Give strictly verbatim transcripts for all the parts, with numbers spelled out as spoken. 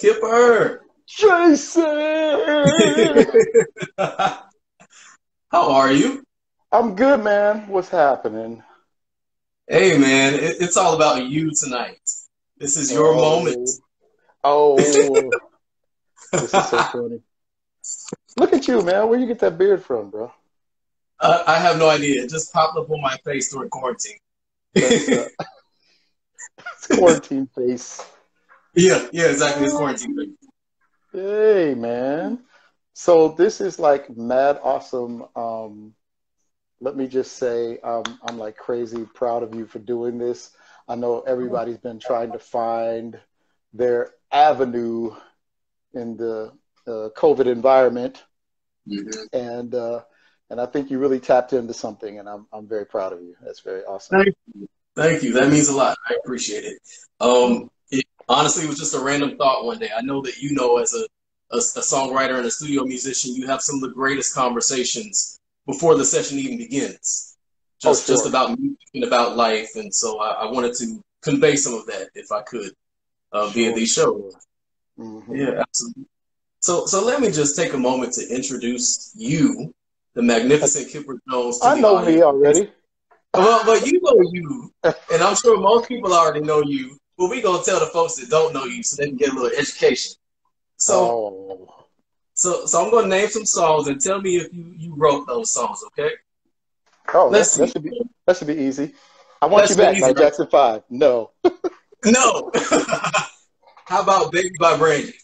Kipper! Jason! How are you? I'm good, man. What's happening? Hey, man, it, it's all about you tonight. This is your oh. moment. Oh, this is so funny. Look at you, man. Where you get that beard from, bro? Uh, I have no idea. It just popped up on my face during quarantine. That's, uh, quarantine face. Yeah, yeah, exactly. It's quarantine face. Hey, man. So this is like mad awesome. Um, let me just say um, I'm like crazy proud of you for doing this. I know everybody's been trying to find their avenue in the uh, COVID environment. Mm-hmm. And uh, and I think you really tapped into something, and I'm, I'm very proud of you. That's very awesome. Thank you. Thank you. That means a lot. I appreciate it. Um, it honestly was just a random thought one day. I know that, you know, as a, a, a songwriter and a studio musician, you have some of the greatest conversations before the session even begins. Just, oh, sure. just about music and about life. And so I, I wanted to convey some of that if I could uh, sure. via these shows. Mm-hmm. Yeah, absolutely. So, so let me just take a moment to introduce you, the magnificent Kipper Jones. To I know audience. Me already. Well, but you know you, and I'm sure most people already know you, but we're going to tell the folks that don't know you so they can get a little education. So, oh. so, so I'm going to name some songs and tell me if you, you wrote those songs, okay? Oh, that, that, should be, that should be easy. I want that you back easy, by right? Jackson five. No. No. How about Baby by Brandy?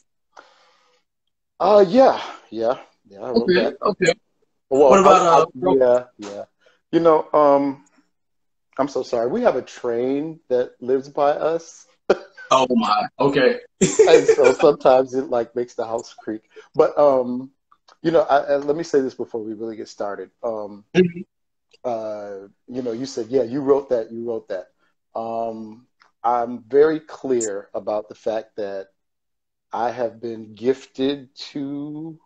Uh, yeah, yeah, yeah. I wrote okay, that. okay. Well, what about, I, I, uh, yeah, yeah. You know, um, I'm so sorry. We have a train that lives by us. Oh my, okay. And so sometimes it like makes the house creak. But, um, you know, I, I, let me say this before we really get started. Um, mm-hmm. uh, you know, you said, yeah, you wrote that, you wrote that. Um, I'm very clear about the fact that I have been gifted to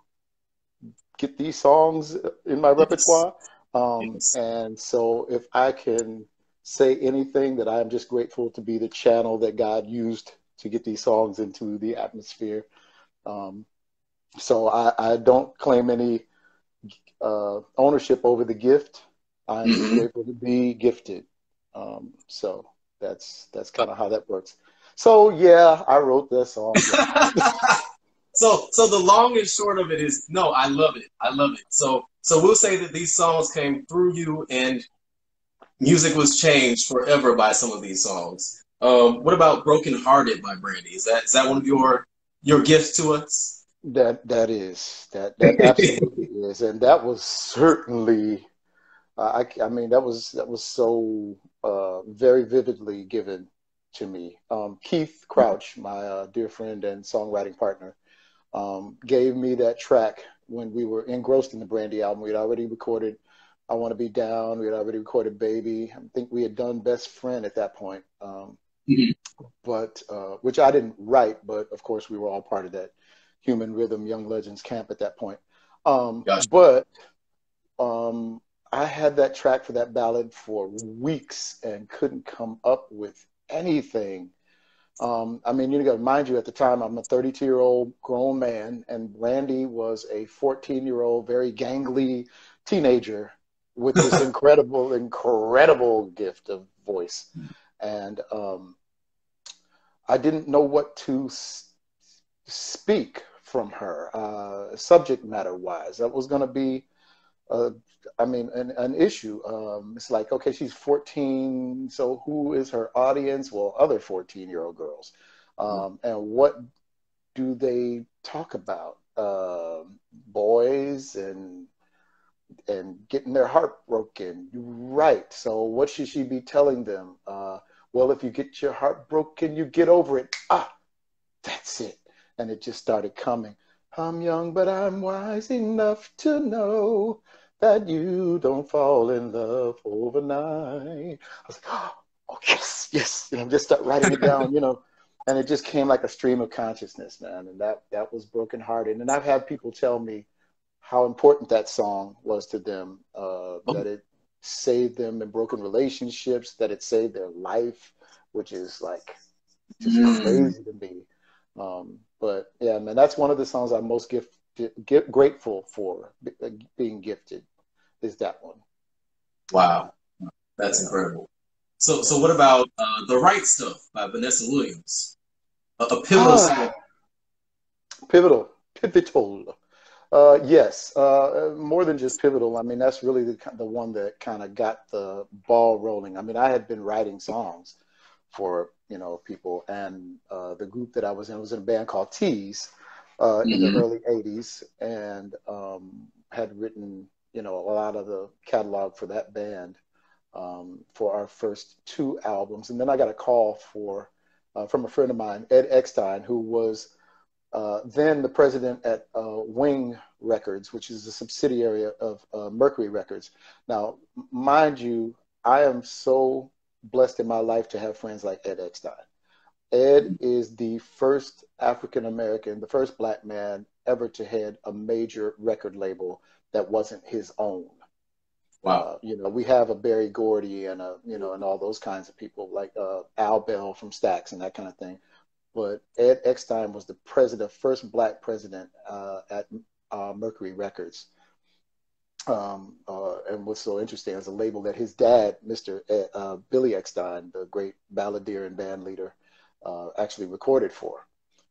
get these songs in my repertoire. Um, yes. And so if I can say anything, that I'm just grateful to be the channel that God used to get these songs into the atmosphere. Um, so I, I don't claim any uh, ownership over the gift. I'm mm-hmm. grateful to be gifted. Um, so that's, that's kind of how that works. So, yeah, I wrote that song. so so the long and short of it is, no, I love it. I love it. So so we'll say that these songs came through you and music was changed forever by some of these songs. Um, what about Broken Hearted by Brandy? Is that is that one of your your gifts to us? That That is. That, that absolutely is. And that was certainly, uh, I, I mean, that was, that was so uh, very vividly given to me. Um, Keith Crouch, my uh, dear friend and songwriting partner, um, gave me that track when we were engrossed in the Brandy album. We had already recorded I Want to Be Down. We had already recorded Baby. I think we had done Best Friend at that point, um, mm-hmm. but uh, which I didn't write, but of course we were all part of that Human Rhythm Young Legends camp at that point. Um, gotcha. But um, I had that track for that ballad for weeks and couldn't come up with anything. Um, I mean, you got to mind you, at the time, I'm a thirty-two-year-old grown man, and Randy was a fourteen-year-old, very gangly teenager with this incredible, incredible gift of voice. And um, I didn't know what to s speak from her, uh, subject matter-wise. That was going to be, uh, I mean, an, an issue. Um, it's like, okay, she's fourteen, so who is her audience? Well, other fourteen-year-old girls. Um, and what do they talk about? Uh, boys and and getting their heart broken, right? So what should she be telling them? Uh, well, if you get your heart broken, you get over it. Ah, that's it. And it just started coming. I'm young, but I'm wise enough to know that you don't fall in love overnight. I was like, oh, yes, yes. And I'm just start writing it down, you know. And it just came like a stream of consciousness, man. And that, that was Brokenhearted. And I've had people tell me how important that song was to them, uh, oh. that it saved them in broken relationships, that it saved their life, which is like just mm. crazy to me. Um, but yeah, man, that's one of the songs I'm most gift, gift, grateful for being gifted, is that one. Wow, that's incredible. So, so what about uh, The Right Stuff by Vanessa Williams? A, a pivotal ah, song. Pivotal, pivotal. Uh, yes, uh, more than just pivotal. I mean, that's really the the one that kind of got the ball rolling. I mean, I had been writing songs for, you know, people, and uh, the group that I was in, I was in a band called Tease uh, mm-hmm. in the early eighties, and um, had written, you know, a lot of the catalog for that band um, for our first two albums. And then I got a call for uh, from a friend of mine, Ed Eckstine, who was Uh, then the president at uh, Wing Records, which is a subsidiary of uh, Mercury Records. Now, mind you, I am so blessed in my life to have friends like Ed Eckstine. Ed is the first African-American, the first black man ever to head a major record label that wasn't his own. Wow. Uh, you know, we have a Barry Gordy and, a, you know, and all those kinds of people, like uh, Al Bell from Stax and that kind of thing. But Ed Eckstine was the president, first black president uh, at uh, Mercury Records. Um, uh, and what's so interesting is a label that his dad, Mister Ed, uh, Billy Eckstine, the great balladeer and band leader, uh, actually recorded for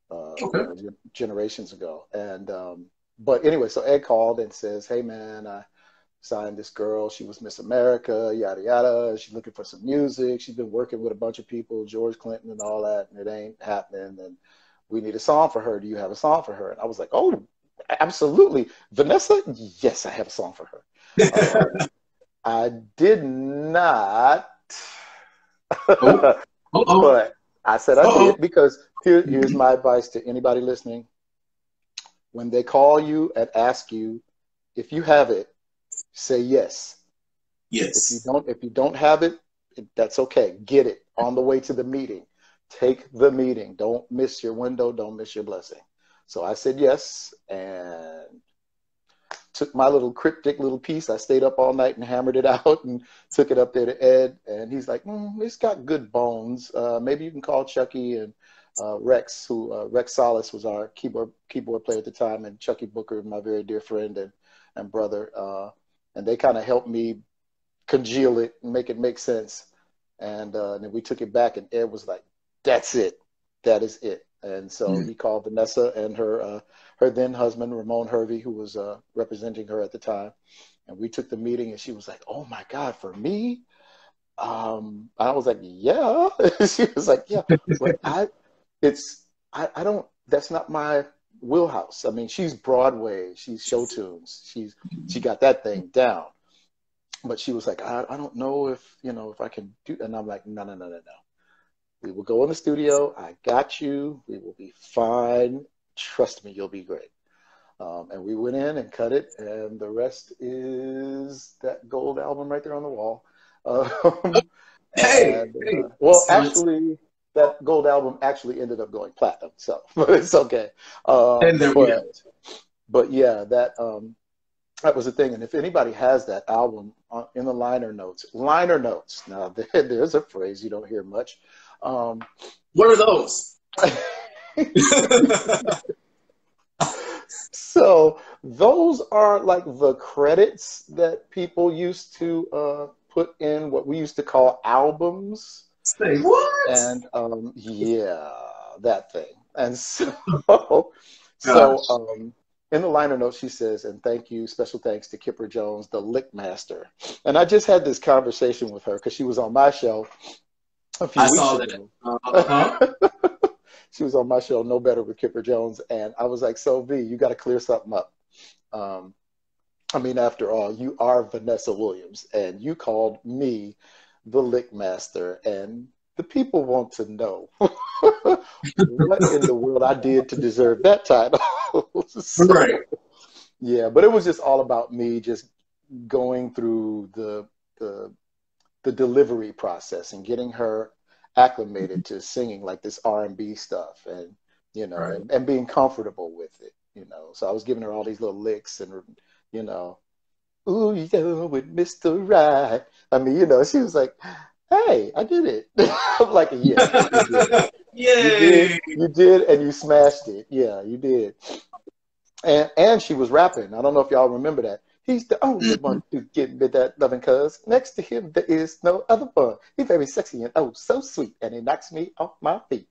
uh, okay. generations ago. And um, but anyway, so Ed called and says, "Hey man, I signed this girl. She was Miss America, yada, yada. She's looking for some music. She's been working with a bunch of people, George Clinton and all that, and it ain't happening. And we need a song for her. Do you have a song for her?" And I was like, "Oh, absolutely. Vanessa? Yes, I have a song for her." Uh, I did not. oh. Oh, oh. But I said I oh. did, because here, here's my advice to anybody listening. When they call you and ask you if you have it, say yes. Yes. If you don't, if you don't have it, that's okay. Get it on the way to the meeting. Take the meeting. Don't miss your window. Don't miss your blessing. So I said yes, and took my little cryptic little piece. I stayed up all night and hammered it out, and took it up there to Ed. And he's like, mm, "It's got good bones. Uh, maybe you can call Chucky and uh, Rex, who uh, Rex Solis was our keyboard keyboard player at the time, and Chucky Booker, my very dear friend and and brother." Uh, And they kind of helped me congeal it and make it make sense. And, uh, and then we took it back, and Ed was like, "That's it. That is it." And so mm-hmm. he called Vanessa and her uh, her then husband, Ramon Hervey, who was uh, representing her at the time. And we took the meeting, and she was like, "Oh, my God, for me?" Um, I was like, "Yeah." She was like, "Yeah." But I, it's, I, I don't, that's not my wheelhouse. I mean, she's Broadway, she's show tunes, she's she got that thing down. But she was like, I, I don't know if you know if I can do. And I'm like, no no no no no. We will go in the studio. I got you. We will be fine. Trust me, you'll be great. Um, and we went in and cut it, and the rest is that gold album right there on the wall. Um, hey, and, hey. Uh, well, actually. That gold album actually ended up going platinum, so but it's okay. Um, and there but, we but yeah, that um, that was the thing. And if anybody has that album uh, in the liner notes, liner notes. Now there, there's a phrase you don't hear much. Um, what are those? So those are like the credits that people used to uh, put in what we used to call albums. Thing. What? And um, yeah, that thing. And so, so um, in the liner notes, she says, "And thank you, special thanks to Kipper Jones, the lick master." And I just had this conversation with her because she was on my show a few I weeks saw ago. That. Uh-huh. She was on my show, No Better with Kipper Jones, and I was like, "So V, you got to clear something up. Um, I mean, after all, you are Vanessa Williams, and you called me the lick master, and the people want to know what in the world I did to deserve that title." So, right. Yeah, but it was just all about me just going through the the, the delivery process and getting her acclimated to singing like this R and B stuff, and you know, right. and, and being comfortable with it, you know. So I was giving her all these little licks, and you know, "Ooh, yeah, with Mister Right." I mean, you know, she was like, "Hey, I did it." I'm like, yeah. Yay! You did, you did, and you smashed it. Yeah, you did. And and she was rapping. I don't know if y'all remember that. He's the only mm-hmm. one who give me that loving, cuz next to him there is no other one. He's very sexy and oh so sweet, and he knocks me off my feet.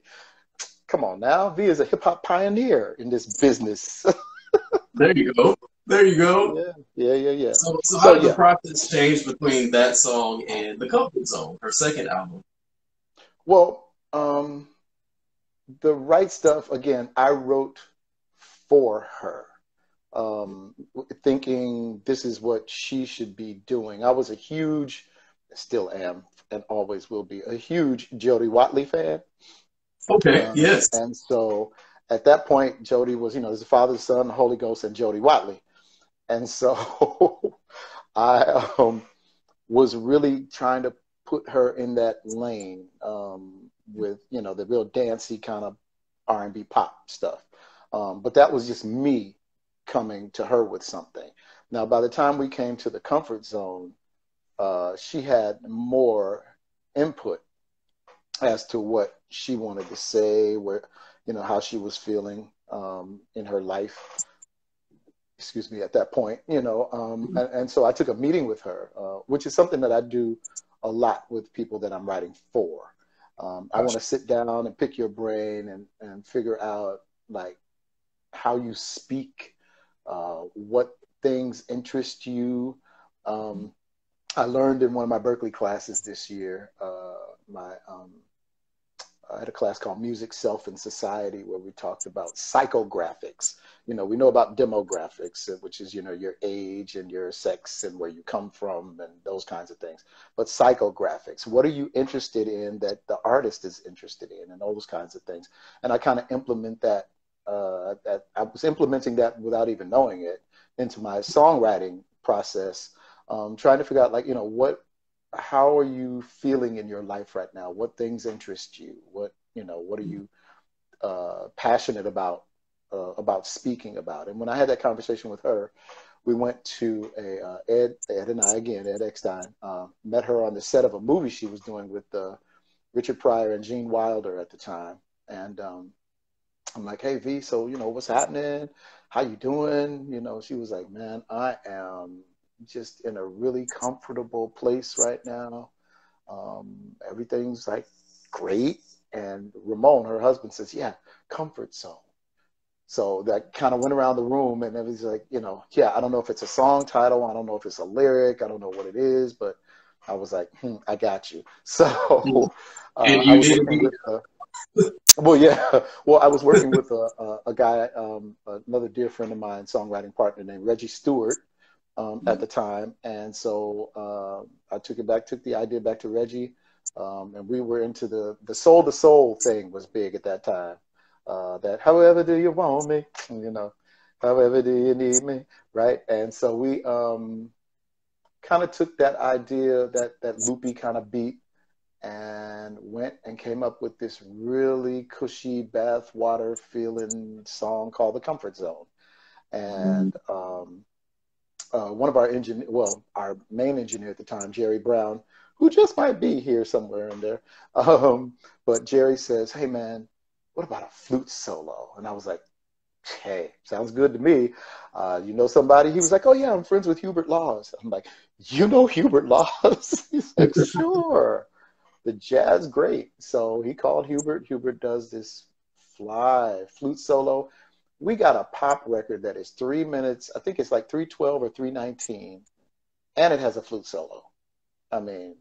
Come on now, he is a hip hop pioneer in this business. There you go. There you go. Yeah, yeah, yeah. yeah. So, so how so, did yeah. the process change between that song and The Comfort Zone, her second album? Well, um, The Right Stuff, again, I wrote for her, um, thinking this is what she should be doing. I was a huge, still am, and always will be, a huge Jody Watley fan. Okay, um, yes. And so at that point, Jody was, you know, there's the Father, the Son, the Holy Ghost, and Jody Watley. And so I um, was really trying to put her in that lane um, with, you know, the real dancey kind of R and B pop stuff. Um, but that was just me coming to her with something. Now, by the time we came to The Comfort Zone, uh, she had more input as to what she wanted to say, where, you know, how she was feeling um, in her life, excuse me, at that point, you know. Um, and, and so I took a meeting with her, uh, which is something that I do a lot with people that I'm writing for. Um, I want to sit down and pick your brain and, and figure out, like, how you speak, uh, what things interest you. Um, I learned in one of my Berklee classes this year, uh, my um, I had a class called Music, Self, and Society, where we talked about psychographics. You know, we know about demographics, which is, you know, your age and your sex and where you come from and those kinds of things. But psychographics, what are you interested in that the artist is interested in and all those kinds of things. And I kind of implement that, uh, that, I was implementing that without even knowing it into my songwriting process, um, trying to figure out, like, you know, what, how are you feeling in your life right now? What things interest you? What, you know, what are you uh, passionate about, uh, about speaking about? And when I had that conversation with her, we went to a, uh, Ed, Ed and I, again, Ed Eckstine, uh, met her on the set of a movie she was doing with uh, Richard Pryor and Gene Wilder at the time. And um, I'm like, hey, V, so, you know, what's happening? How you doing? You know, she was like, man, I am just in a really comfortable place right now. Um, everything's like great. And Ramon, her husband, says, yeah, comfort zone. So that kind of went around the room, and it was like, you know, yeah, I don't know if it's a song title. I don't know if it's a lyric. I don't know what it is, but I was like, hmm, I got you. So uh, and you I was working with a, well, yeah. Well, I was working with a, a, a guy, um, another dear friend of mine, songwriting partner named Reggie Stewart, Um, at the time. And so uh, I took it back, took the idea back to Reggie, um, and we were into the, the soul to soul thing was big at that time. Uh, that however do you want me, you know, however do you need me, right? And so we um, kind of took that idea, that, that loopy kind of beat, and went and came up with this really cushy bathwater feeling song called The Comfort Zone. And um, Uh, one of our engineer, well, our main engineer at the time, Jerry Brown, who just might be here somewhere in there. Um, but Jerry says, hey, man, what about a flute solo? And I was like, hey, sounds good to me. Uh, you know somebody? He was like, oh, yeah, I'm friends with Hubert Laws. I'm like, you know Hubert Laws? He's like, sure. The jazz great. So he called Hubert. Hubert does this fly flute solo. We got a pop record that is three minutes. I think it's like three twelve or three nineteen, and it has a flute solo. I mean,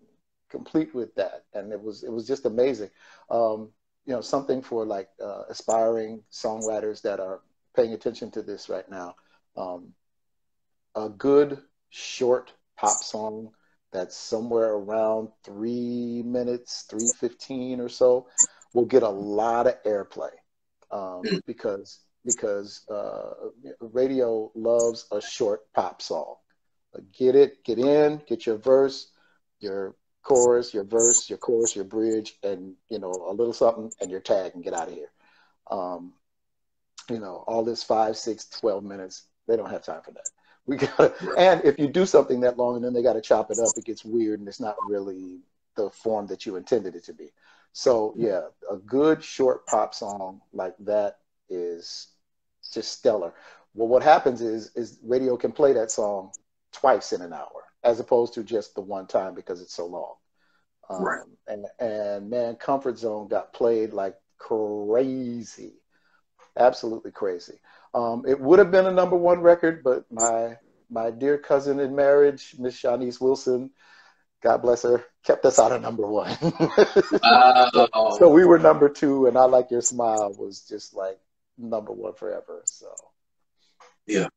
complete with that, and it was it was just amazing. Um, you know, something for like uh, aspiring songwriters that are paying attention to this right now. Um, a good short pop song that's somewhere around three minutes, three fifteen or so, will get a lot of airplay um, because. because uh, radio loves a short pop song. Get it, get in, get your verse, your chorus, your verse, your chorus, your bridge, and, you know, a little something, and your tag, and get out of here. Um, you know, all this five, six, twelve minutes, they don't have time for that. We gotta, and if you do something that long and then they gotta chop it up, it gets weird and it's not really the form that you intended it to be. So yeah, a good short pop song like that is just stellar. Well, what happens is, is radio can play that song twice in an hour, as opposed to just the one time because it's so long. Um, right. And, and man, Comfort Zone got played like crazy, absolutely crazy. Um, it would have been a number one record, but my, my dear cousin in marriage, Miss Shawnice Wilson, God bless her, kept us out of number one. Oh. So we were number two, and I Like Your Smile was just like number one forever, so. Yeah.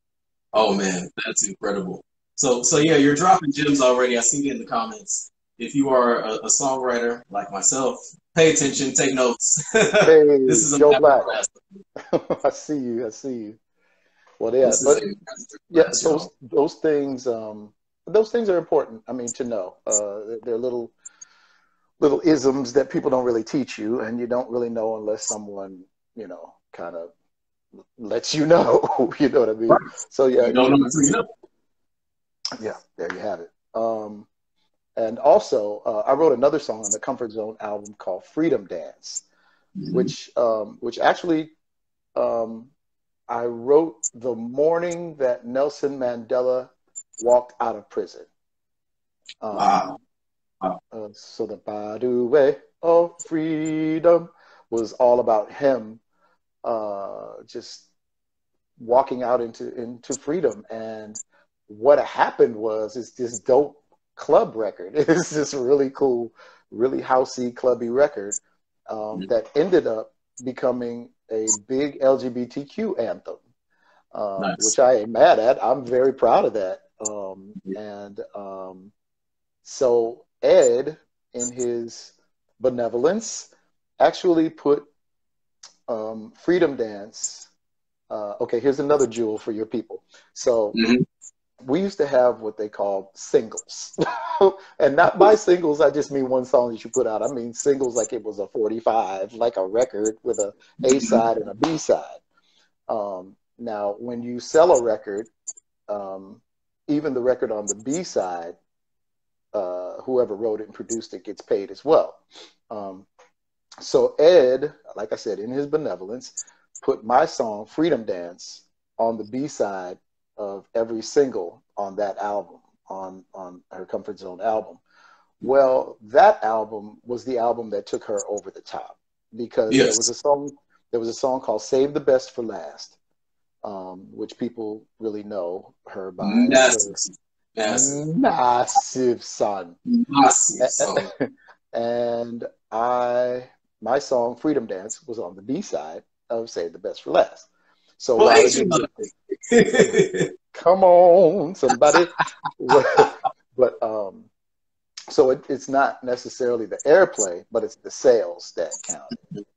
Oh man, that's incredible. So, so yeah, you're dropping gems already. I see it in the comments. If you are a, a songwriter like myself, pay attention, take notes. Hey, this is Joe Black. I see you. I see you. Well, yeah, but, yeah. So those, those things, um, those things are important. I mean, to know, uh, they're little, little isms that people don't really teach you, and you don't really know unless someone, you know, kind of lets you know. You know what I mean? Right. So yeah, you don't know until you know. Yeah, there you have it. Um, and also, uh, I wrote another song on the Comfort Zone album called "Freedom Dance," mm-hmm. which um, which actually um, I wrote the morning that Nelson Mandela walked out of prison. Um, wow. wow. Uh, so the Badu Way of Freedom was all about him. Uh, just walking out into into freedom, and what happened was is this dope club record. It's this really cool, really housey, clubby record um, that ended up becoming a big L G B T Q anthem, um, nice. Which I ain't mad at. I'm very proud of that. Um, and um, so Ed, in his benevolence, actually put Um, Freedom Dance. Uh, okay, here's another jewel for your people. So mm-hmm. we used to have what they call singles. And not by singles, I just mean one song that you put out. I mean singles like it was a forty-five, like a record with a A-side and a B-side. Um, now, when you sell a record, um, even the record on the B-side, uh, whoever wrote it and produced it gets paid as well. Um, So Ed, like I said, in his benevolence, put my song Freedom Dance on the B-side of every single on that album, on, on her Comfort Zone album. Well, that album was the album that took her over the top because yes. there was a song, there was a song called Save the Best for Last, um, which people really know her by. Massive, her, massive. massive son. Massive son. And I... my song, Freedom Dance, was on the B-side of Save the Best for Last. So well, I was, come on, somebody. But um, so it, it's not necessarily the airplay, but it's the sales that count.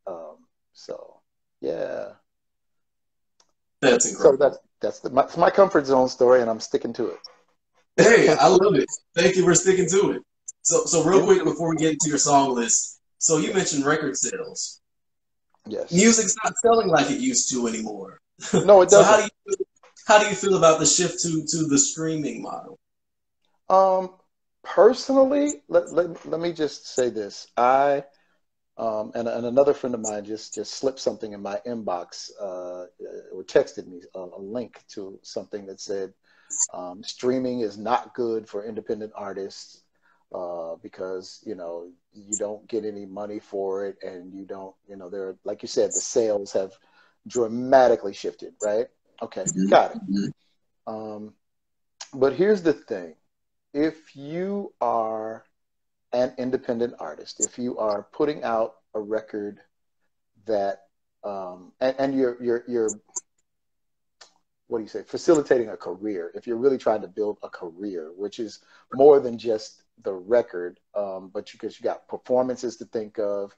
Um, so, yeah. That's incredible. So that's, that's the, my, my Comfort Zone story, and I'm sticking to it. Hey, I love it. Thank you for sticking to it. So, so real quick, before we get into your song list, so you mentioned record sales. Yes. Music's not selling like it used to anymore. No, it doesn't. So how do you, how do you feel about the shift to, to the streaming model? Um, personally, let, let, let me just say this. I, um, and, and another friend of mine just, just slipped something in my inbox uh, or texted me a, a link to something that said um, streaming is not good for independent artists. Uh, because, you know, you don't get any money for it and you don't, you know, there, like you said, the sales have dramatically shifted, right? Okay, mm-hmm. got it. Mm-hmm. Um, but here's the thing. If you are an independent artist, if you are putting out a record that, um, and, and you're, you're, you're, what do you say, facilitating a career, if you're really trying to build a career, which is more than just the record, um, but because you, you got performances to think of,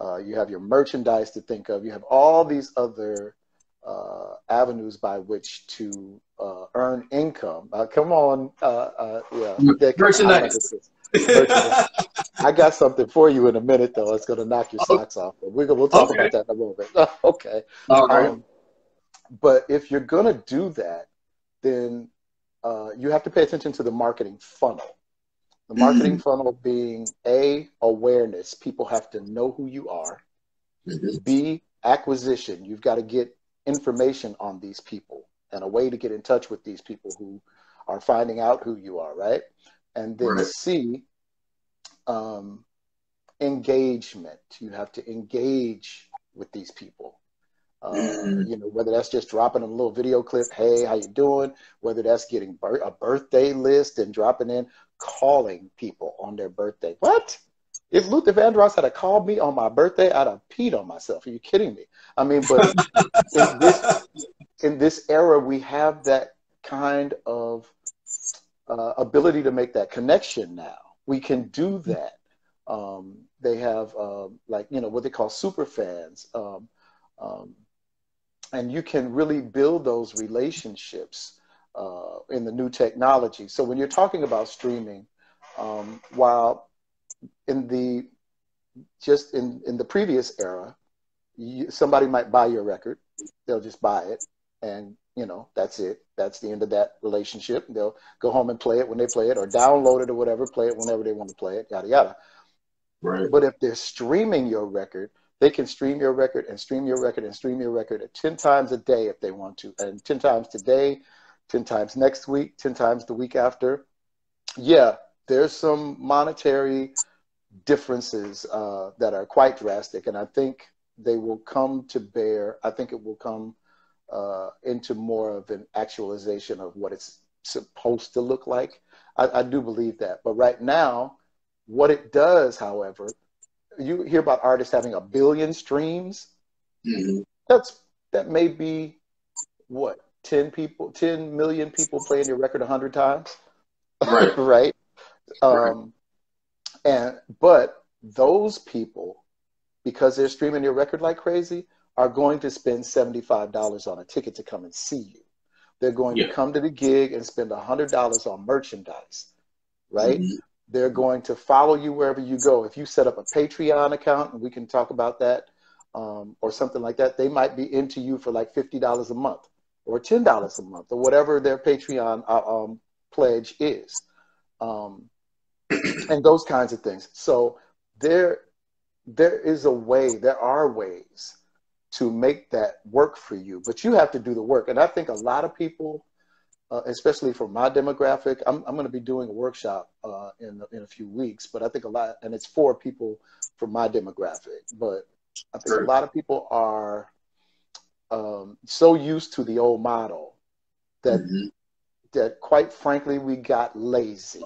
uh, you have your merchandise to think of, you have all these other uh, avenues by which to uh, earn income. Uh, come on, uh, uh, yeah. Merchandise. Merchandise. I got something for you in a minute, though. It's going to knock your socks oh. off. But we're gonna, we'll talk okay. about that in a little bit. okay. All right. Um, but if you're going to do that, then uh, you have to pay attention to the marketing funnel. The marketing mm-hmm. funnel being A, awareness. People have to know who you are. Mm-hmm. B, acquisition. You've got to get information on these people and a way to get in touch with these people who are finding out who you are, right? And then right. C, um, engagement. You have to engage with these people. Um, mm-hmm. You know, whether that's just dropping a little video clip, hey, how you doing? Whether that's getting bir- a birthday list and dropping in, calling people on their birthday. What? If Luther Vandross had called me on my birthday, I'd have peed on myself. Are you kidding me? I mean, but in, this, in this era, we have that kind of uh, ability to make that connection now. We can do that. Um, they have, uh, like, you know, what they call super fans. Um, um, and you can really build those relationships uh, in the new technology. So when you're talking about streaming, um, while in the just in, in the previous era, you, somebody might buy your record. They'll just buy it, and you know that's it. That's the end of that relationship. They'll go home and play it when they play it, or download it or whatever. Play it whenever they want to play it. Yada yada. Right. But if they're streaming your record, they can stream your record and stream your record and stream your record at ten times a day if they want to, and ten times today, ten times next week, ten times the week after. Yeah, there's some monetary differences uh, that are quite drastic, and I think they will come to bear. I think it will come uh, into more of an actualization of what it's supposed to look like. I, I do believe that, but right now, what it does, however, you hear about artists having a billion streams. Mm-hmm. That's that may be what ten people, ten million people playing your record a hundred times, right? right? Um, right. And but those people, because they're streaming your record like crazy, are going to spend seventy-five dollars on a ticket to come and see you. They're going yeah. to come to the gig and spend one hundred dollars on merchandise, right? Mm-hmm. They're going to follow you wherever you go. If you set up a Patreon account, and we can talk about that, um, or something like that, they might be into you for like fifty dollars a month or ten dollars a month or whatever their Patreon uh, um, pledge is, um, and those kinds of things. So there, there is a way, there are ways to make that work for you, but you have to do the work. And I think a lot of people, Uh, especially for my demographic, I'm I'm going to be doing a workshop uh, in in a few weeks. But I think a lot, and it's for people from my demographic. But I think sure. a lot of people are um, so used to the old model that mm-hmm. that quite frankly we got lazy.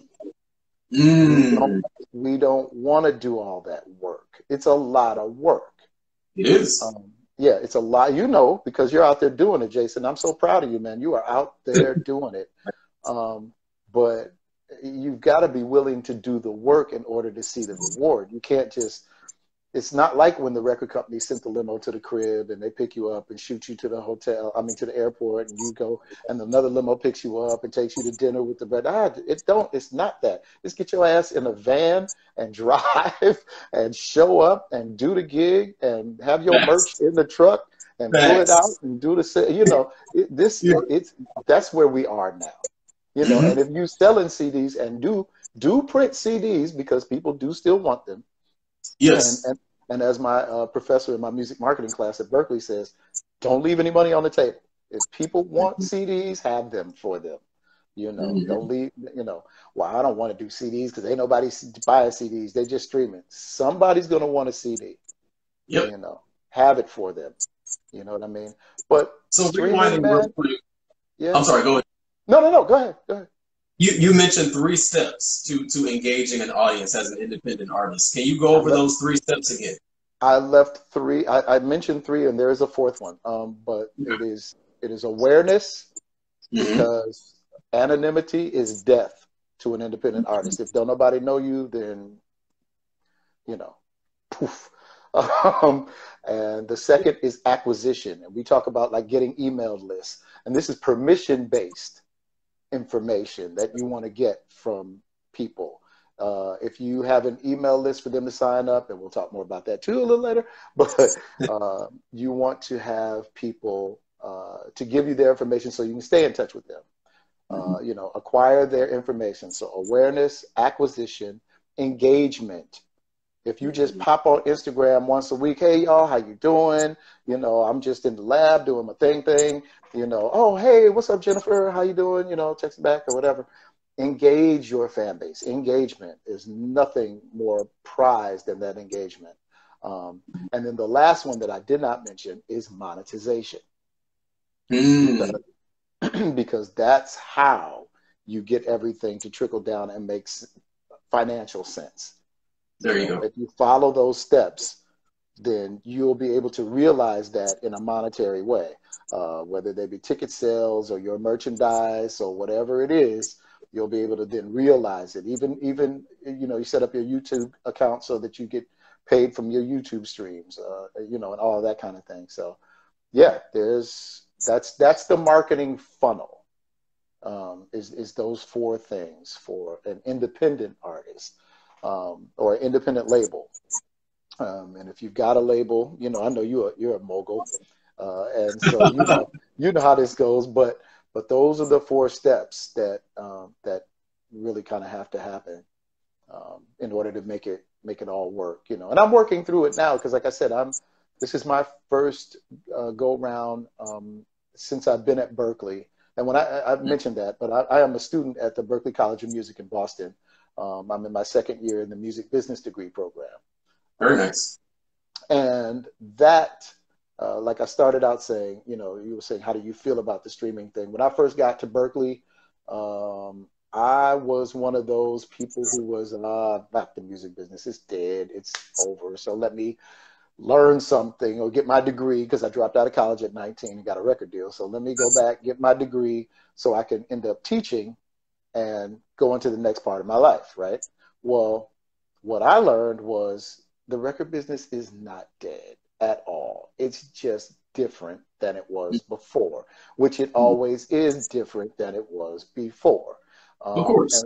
Mm. We don't, we don't want to do all that work. It's a lot of work. It is. Um, Yeah, it's a lot, you know, because you're out there doing it, Jason. I'm so proud of you, man. You are out there doing it. Um, but you've got to be willing to do the work in order to see the reward. You can't just, it's not like when the record company sent the limo to the crib and they pick you up and shoot you to the hotel, I mean, to the airport, and you go and another limo picks you up and takes you to dinner with the bread. Ah, it don't, it's not that. Just get your ass in a van and drive and show up and do the gig and have your merch in the truck and pull it out and do the, you know, it, this, yeah. it's, that's where we are now, you know, and if you selling C Ds and do, do print C Ds because people do still want them. Yes. And, and, and as my uh, professor in my music marketing class at Berklee says, don't leave any money on the table. If people want C Ds, have them for them. You know, mm-hmm. don't leave, you know, well, I don't want to do C Ds because ain't nobody buying C Ds. They just streaming. Somebody's going to want a C D. Yep. You know, have it for them. You know what I mean? But so streaming, man, yeah. I'm sorry, go ahead. No, no, no, go ahead. Go ahead. You, you mentioned three steps to, to engaging an audience as an independent artist. Can you go over left, those three steps again? I left three. I, I mentioned three, and there is a fourth one. Um, but yeah. it is it is awareness, mm-hmm. because anonymity is death to an independent mm-hmm. artist. If don't nobody know you, then, you know, poof. Um, and the second is acquisition. And we talk about like getting email lists. And this is permission-based information that you want to get from people. Uh, if you have an email list for them to sign up, and we'll talk more about that too a little later, but uh, you want to have people uh, to give you their information so you can stay in touch with them. uh, you know, acquire their information. So awareness, acquisition, engagement. If you just pop on Instagram once a week, hey, y'all, how you doing? You know, I'm just in the lab doing my thing thing. You know, oh, hey, what's up, Jennifer? How you doing? You know, text back or whatever. Engage your fan base. Engagement is nothing more prized than that engagement. Um, and then the last one that I did not mention is monetization. Mm. Because, because that's how you get everything to trickle down and make financial sense. There you go. If you follow those steps, then you'll be able to realize that in a monetary way, uh, whether they be ticket sales or your merchandise or whatever it is, you'll be able to then realize it. Even, even you know, you set up your YouTube account so that you get paid from your YouTube streams, uh, you know, and all that kind of thing. So, yeah, there's that's that's the marketing funnel. Um, is is those four things for an independent artist. Um, or independent label, um, and if you've got a label, you know, I know you're you're a mogul, uh, and so you know you know how this goes. But but those are the four steps that um, that really kind of have to happen um, in order to make it make it all work, you know. And I'm working through it now because, like I said, I'm this is my first uh, go round um, since I've been at Berklee, and when I I've mentioned that, but I, I am a student at the Berklee College of Music in Boston. Um, I'm in my second year in the music business degree program. Very nice. And that, uh, like I started out saying, you know, you were saying, how do you feel about the streaming thing? When I first got to Berklee, um, I was one of those people who was, ah, uh, not the music business, it's dead, it's over. So let me learn something or get my degree, because I dropped out of college at nineteen and got a record deal. So let me go back, get my degree so I can end up teaching and go into the next part of my life, right? Well, what I learned was the record business is not dead at all. It's just different than it was before, which it always is different than it was before. Um, of course.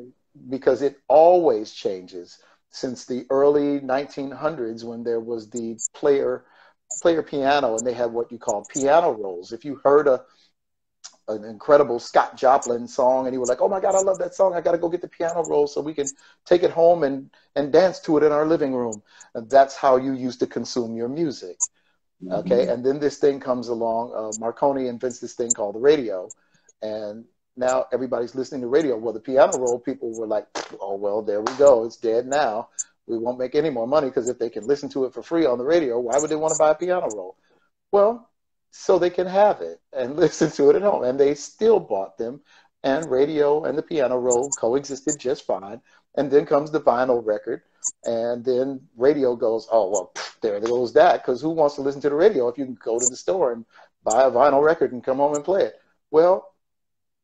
Because it always changes. Since the early nineteen hundreds, when there was the player, player piano, and they had what you call piano rolls. If you heard a an incredible Scott Joplin song, and he was like, oh my God, I love that song. I got to go get the piano roll so we can take it home and, and dance to it in our living room. And that's how you used to consume your music. Okay. Mm-hmm. And then this thing comes along, uh, Marconi invents this thing called the radio. And now everybody's listening to radio. Well, the piano roll people were like, oh, well, there we go. It's dead now. We won't make any more money, because if they can listen to it for free on the radio, why would they want to buy a piano roll? Well, so they can have it and listen to it at home. And they still bought them, and radio and the piano roll coexisted just fine. And then comes the vinyl record, and then radio goes, oh, well, there goes that, because who wants to listen to the radio if you can go to the store and buy a vinyl record and come home and play it? Well,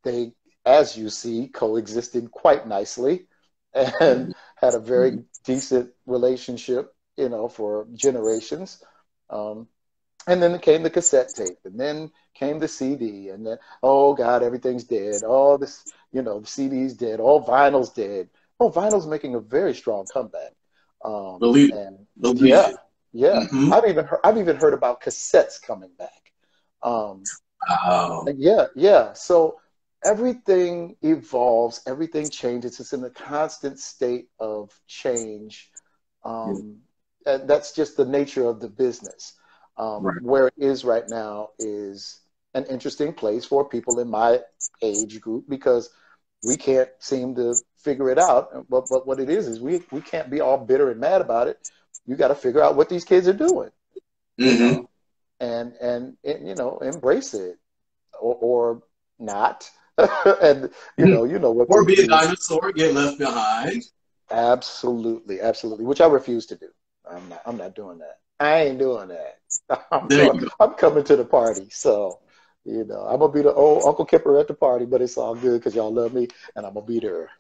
they, as you see, coexisted quite nicely and had a very decent relationship, you know, for generations. Um, And then came the cassette tape, and then came the C D, and then, oh, God, everything's dead. Oh, this, you know, the C D's dead. Oh, vinyl's dead. Oh, vinyl's making a very strong comeback. Um, Believe and, it. Yeah, yeah. Mm-hmm. I've even heard, I've even heard about cassettes coming back. Um, wow. Yeah, yeah. So everything evolves. Everything changes. It's in a constant state of change. Um, yeah. And that's just the nature of the business. Um, right. Where it is right now is an interesting place for people in my age group, because we can't seem to figure it out. But, but what it is is we, we can't be all bitter and mad about it. You got to figure out what these kids are doing, mm-hmm. you know, and, and, and, you know, embrace it or, or not. And, you know, you know, what or be a dinosaur, get left behind. Absolutely. Absolutely. Which I refuse to do. I'm not, I'm not doing that. I ain't doing that. I'm, doing, I'm coming to the party. So, you know, I'm going to be the old Uncle Kipper at the party, but it's all good because y'all love me and I'm going to be there.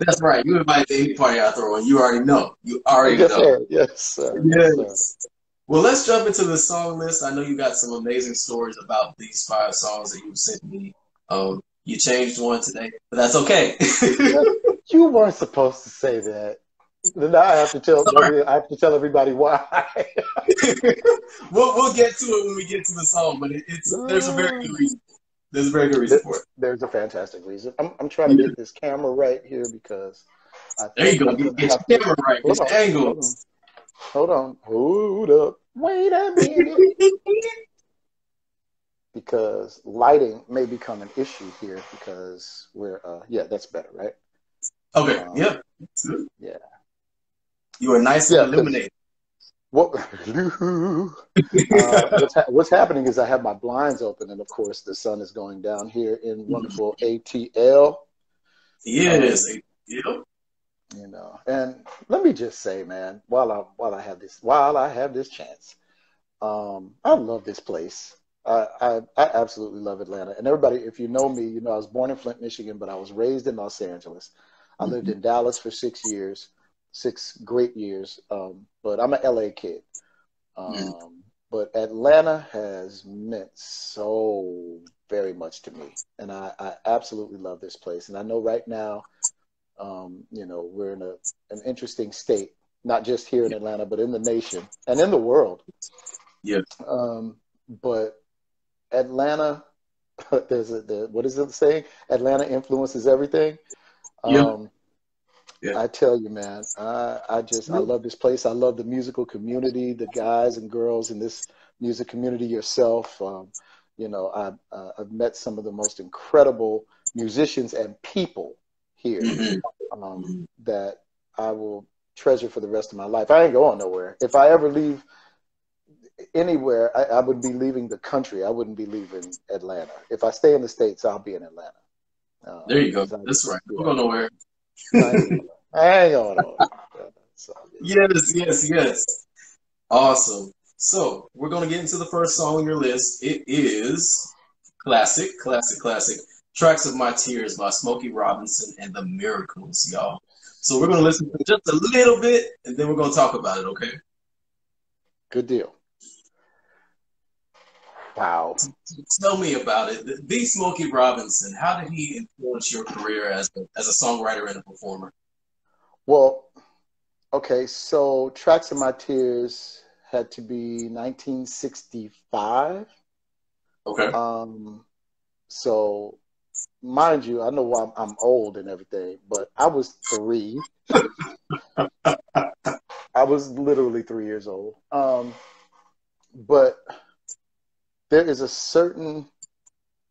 That's right. You invite to any party I throw on. You already know. You already yes, know. Sir. Yes, sir. Yes. Yes, sir. Well, let's jump into the song list. I know you got some amazing stories about these five songs that you sent me. Um, you changed one today, but that's okay. You weren't supposed to say that. Then I have to tell I have to tell everybody why. we'll we'll get to it when we get to the song, but it, it's there's a very good reason. There's a very good reason there, for it. There's a fantastic reason. I'm, I'm trying to get this camera right here because I there think you go. Get the camera to... right. It's angles. Hold on. Hold up. Wait a minute. Because lighting may become an issue here because we're, uh, yeah, that's better, right? Okay. Um, yeah. Yeah. You are nice yeah, and illuminated. What, uh, what's, ha what's happening is I have my blinds open, and of course the sun is going down here in wonderful A T L. Yeah, it is. A T L. You know, and let me just say, man, while I while I have this while I have this chance, um, I love this place. I, I I absolutely love Atlanta. And everybody, if you know me, you know I was born in Flint, Michigan, but I was raised in Los Angeles. I lived in Dallas for six years. Six great years, um, but I'm an L A kid. Um, mm. But Atlanta has meant so very much to me, and I, I absolutely love this place. And I know right now, um, you know, we're in a an interesting state, not just here in Atlanta, but in the nation and in the world. Yeah. Um, but Atlanta, there's a the, what is it saying? Atlanta influences everything. Um, yeah. Yeah. I tell you, man, I, I just, I love this place. I love the musical community, the guys and girls in this music community yourself. Um, you know, I, uh, I've met some of the most incredible musicians and people here um, that I will treasure for the rest of my life. I ain't going nowhere. If I ever leave anywhere, I, I would be leaving the country. I wouldn't be leaving Atlanta. If I stay in the States, I'll be in Atlanta. Um, there you go. That's right. We're going nowhere. Hang on. Yes, yes, yes. Awesome. So we're going to get into the first song on your list. It is classic, classic, classic. Tracks of My Tears by Smokey Robinson and the Miracles, y'all. So we're going to listen to just a little bit, and then we're going to talk about it, okay? Good deal. Wow. Tell me about it. The, the Smokey Robinson, how did he influence your career as a, as a songwriter and a performer? Well, okay, so Tracks of My Tears had to be nineteen sixty-five. Okay. Um, so, mind you, I know I'm, I'm old and everything, but I was three. I was literally three years old. Um, but... There is a certain,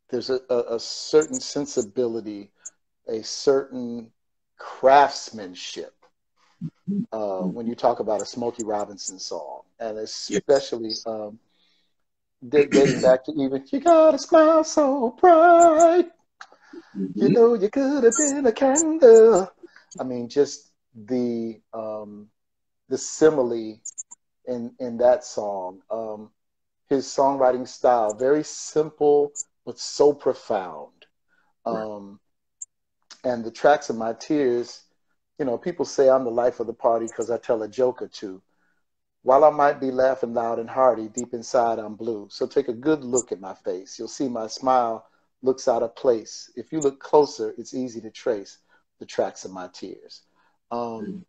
there's a, a, a certain sensibility, a certain craftsmanship uh, when you talk about a Smokey Robinson song, and especially um, dating back to even "You Got a Smile So Bright," you know you could have been a candle. I mean, just the um, the simile in in that song. Um, His songwriting style, very simple, but so profound. Um, and the Tracks of My Tears, you know, people say I'm the life of the party because I tell a joke or two. While I might be laughing loud and hearty, deep inside I'm blue. So take a good look at my face. You'll see my smile looks out of place. If you look closer, it's easy to trace the tracks of my tears. Um,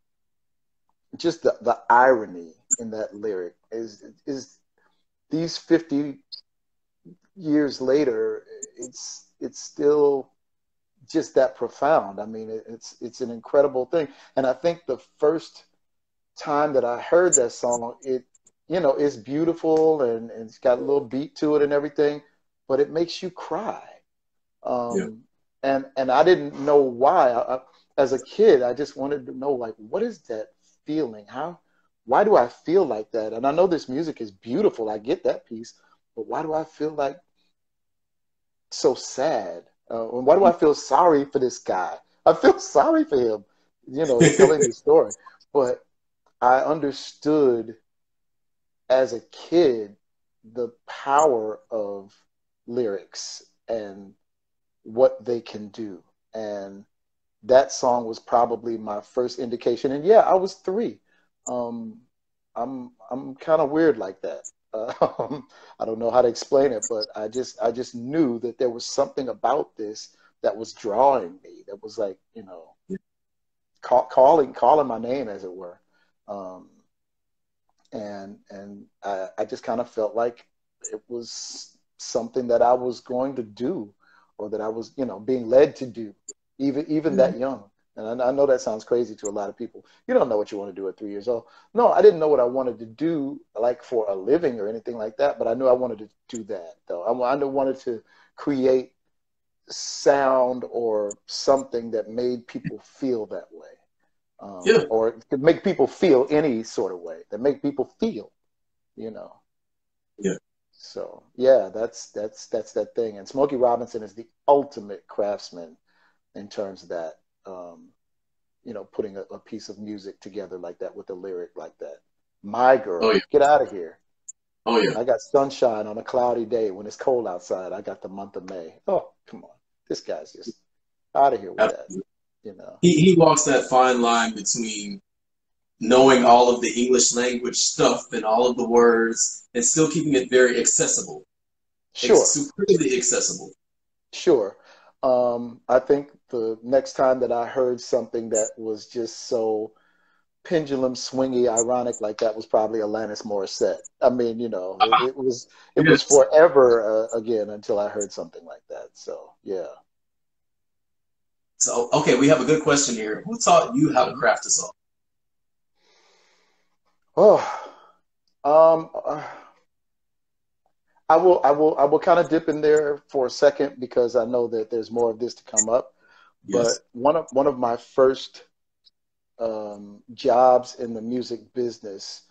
just the, the irony in that lyric is is... These fifty years later, it's it's still just that profound. I mean, it, it's it's an incredible thing. And I think the first time that I heard that song, it you know, it's beautiful and, and it's got a little beat to it and everything, but it makes you cry. Um, yeah. And and I didn't know why. I, I, as a kid, I just wanted to know, like, what is that feeling? How? Why do I feel like that? And I know this music is beautiful. I get that piece. But why do I feel like so sad? Uh, and why do I feel sorry for this guy? I feel sorry for him, you know, telling the story. But I understood as a kid the power of lyrics and what they can do. And that song was probably my first indication. And, yeah, I was three. Um, I'm I'm kind of weird like that. Um, I don't know how to explain it, but I just I just knew that there was something about this that was drawing me. That was like you know, call, calling calling my name, as it were. Um, and and I, I just kind of felt like it was something that I was going to do. or that I was, you know, being led to do, even even mm-hmm. that young. And I, I know that sounds crazy to a lot of people. You don't know what you want to do at three years old. No, I didn't know what I wanted to do, like for a living or anything like that. But I knew I wanted to do that, though. I, I knew I wanted to create sound or something that made people feel that way, um, yeah. or to make people feel any sort of way, that make people feel, you know. Yeah. So yeah, that's that's that's that thing. And Smokey Robinson is the ultimate craftsman in terms of that. Um, you know, putting a, a piece of music together like that with a lyric like that. My girl, oh, yeah. get out of here. Oh yeah, I got sunshine on a cloudy day when it's cold outside. I got the month of May. Oh come on, this guy's just out of here with Absolutely. that. You know, he he walks that fine line between knowing all of the English language stuff and all of the words and still keeping it very accessible. Sure, it's supremely accessible. Sure. Um, I think the next time that I heard something that was just so pendulum swingy, ironic like that was probably Alanis Morissette. I mean, you know, it, it was it yes. was forever uh, again until I heard something like that. So yeah. So okay, we have a good question here. Who taught you how to craft a song? Oh, um. Uh, I will, I will, I will kind of dip in there for a second because I know that there's more of this to come up. Yes. But one of one of my first um, jobs in the music business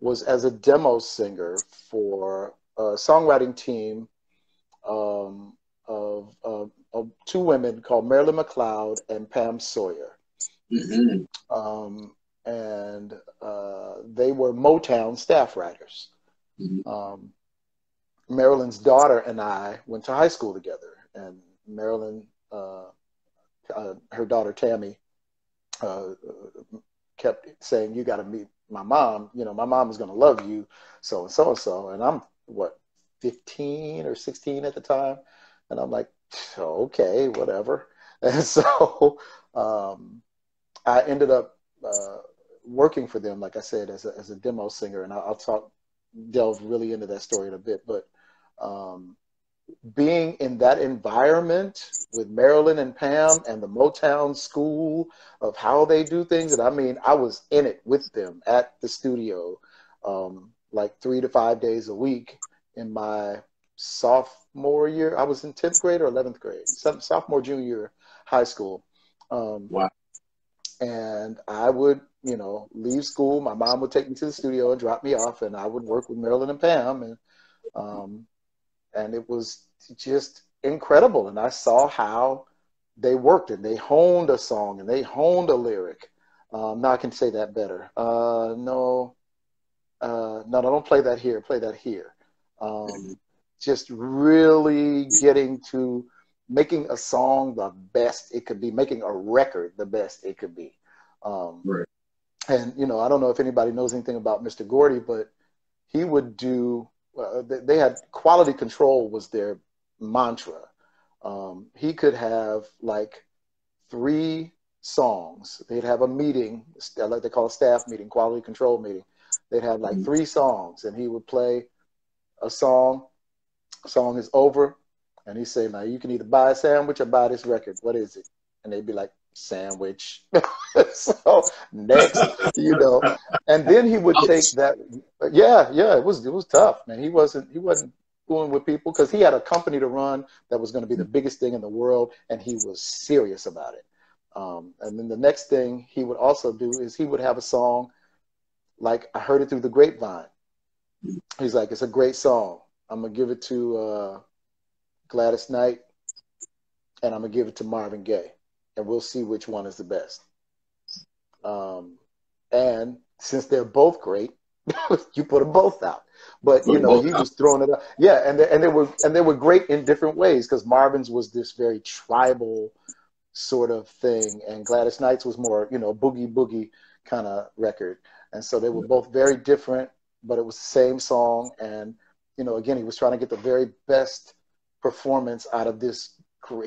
was as a demo singer for a songwriting team um, of, of, of two women called Marilyn McLeod and Pam Sawyer, mm-hmm. um, and uh, they were Motown staff writers. Mm-hmm. Um, Marilyn's daughter and I went to high school together, and Marilyn, uh, uh, her daughter Tammy, uh, kept saying, "You got to meet my mom. You know, my mom is going to love you." So and so and so, and I'm what, fifteen or sixteen at the time, and I'm like, "Okay, whatever." And so um, I ended up uh, working for them, like I said, as a as a demo singer, and I, I'll talk. delve really into that story in a bit, but um, being in that environment with Marilyn and Pam and the Motown school of how they do things, and I mean, I was in it with them at the studio um, like three to five days a week in my sophomore year. I was in tenth grade or eleventh grade, sophomore, junior high school. Um, wow. And I would, you know, leave school. My mom would take me to the studio and drop me off, and I would work with Marilyn and Pam, and um, and it was just incredible. And I saw how they worked, and they honed a song, and they honed a lyric. Um, now I can say that better. Uh, no, uh, no, no, don't play that here. Play that here. Um, just really getting to making a song the best it could be, making a record the best it could be. Um, right. And, you know, I don't know if anybody knows anything about Mister Gordy, but he would do, uh, they had quality control was their mantra. Um, he could have like three songs. They'd have a meeting, like they call a staff meeting, quality control meeting. They'd have like mm-hmm. three songs, and he would play a song. The song is over. And he said, "Now you can either buy a sandwich or buy this record. What is it?" And they'd be like, "Sandwich." So next, you know. And then he would Ouch. take that. Yeah, yeah. It was it was tough, man. He wasn't he wasn't fooling with people because he had a company to run that was going to be the biggest thing in the world, and he was serious about it. Um, and then the next thing he would also do is he would have a song like "I Heard It Through the Grapevine." He's like, "It's a great song. I'm gonna give it to." Uh, Gladys Knight, and I'm gonna give it to Marvin Gaye, and we'll see which one is the best. Um, and since they're both great, you put them both out. But you know, he was throwing it up. Yeah, and they, and they were and they were great in different ways because Marvin's was this very tribal sort of thing, and Gladys Knight's was more, you know, boogie boogie kind of record. And so they were both very different, but it was the same song. And you know, again, he was trying to get the very best performance out of this.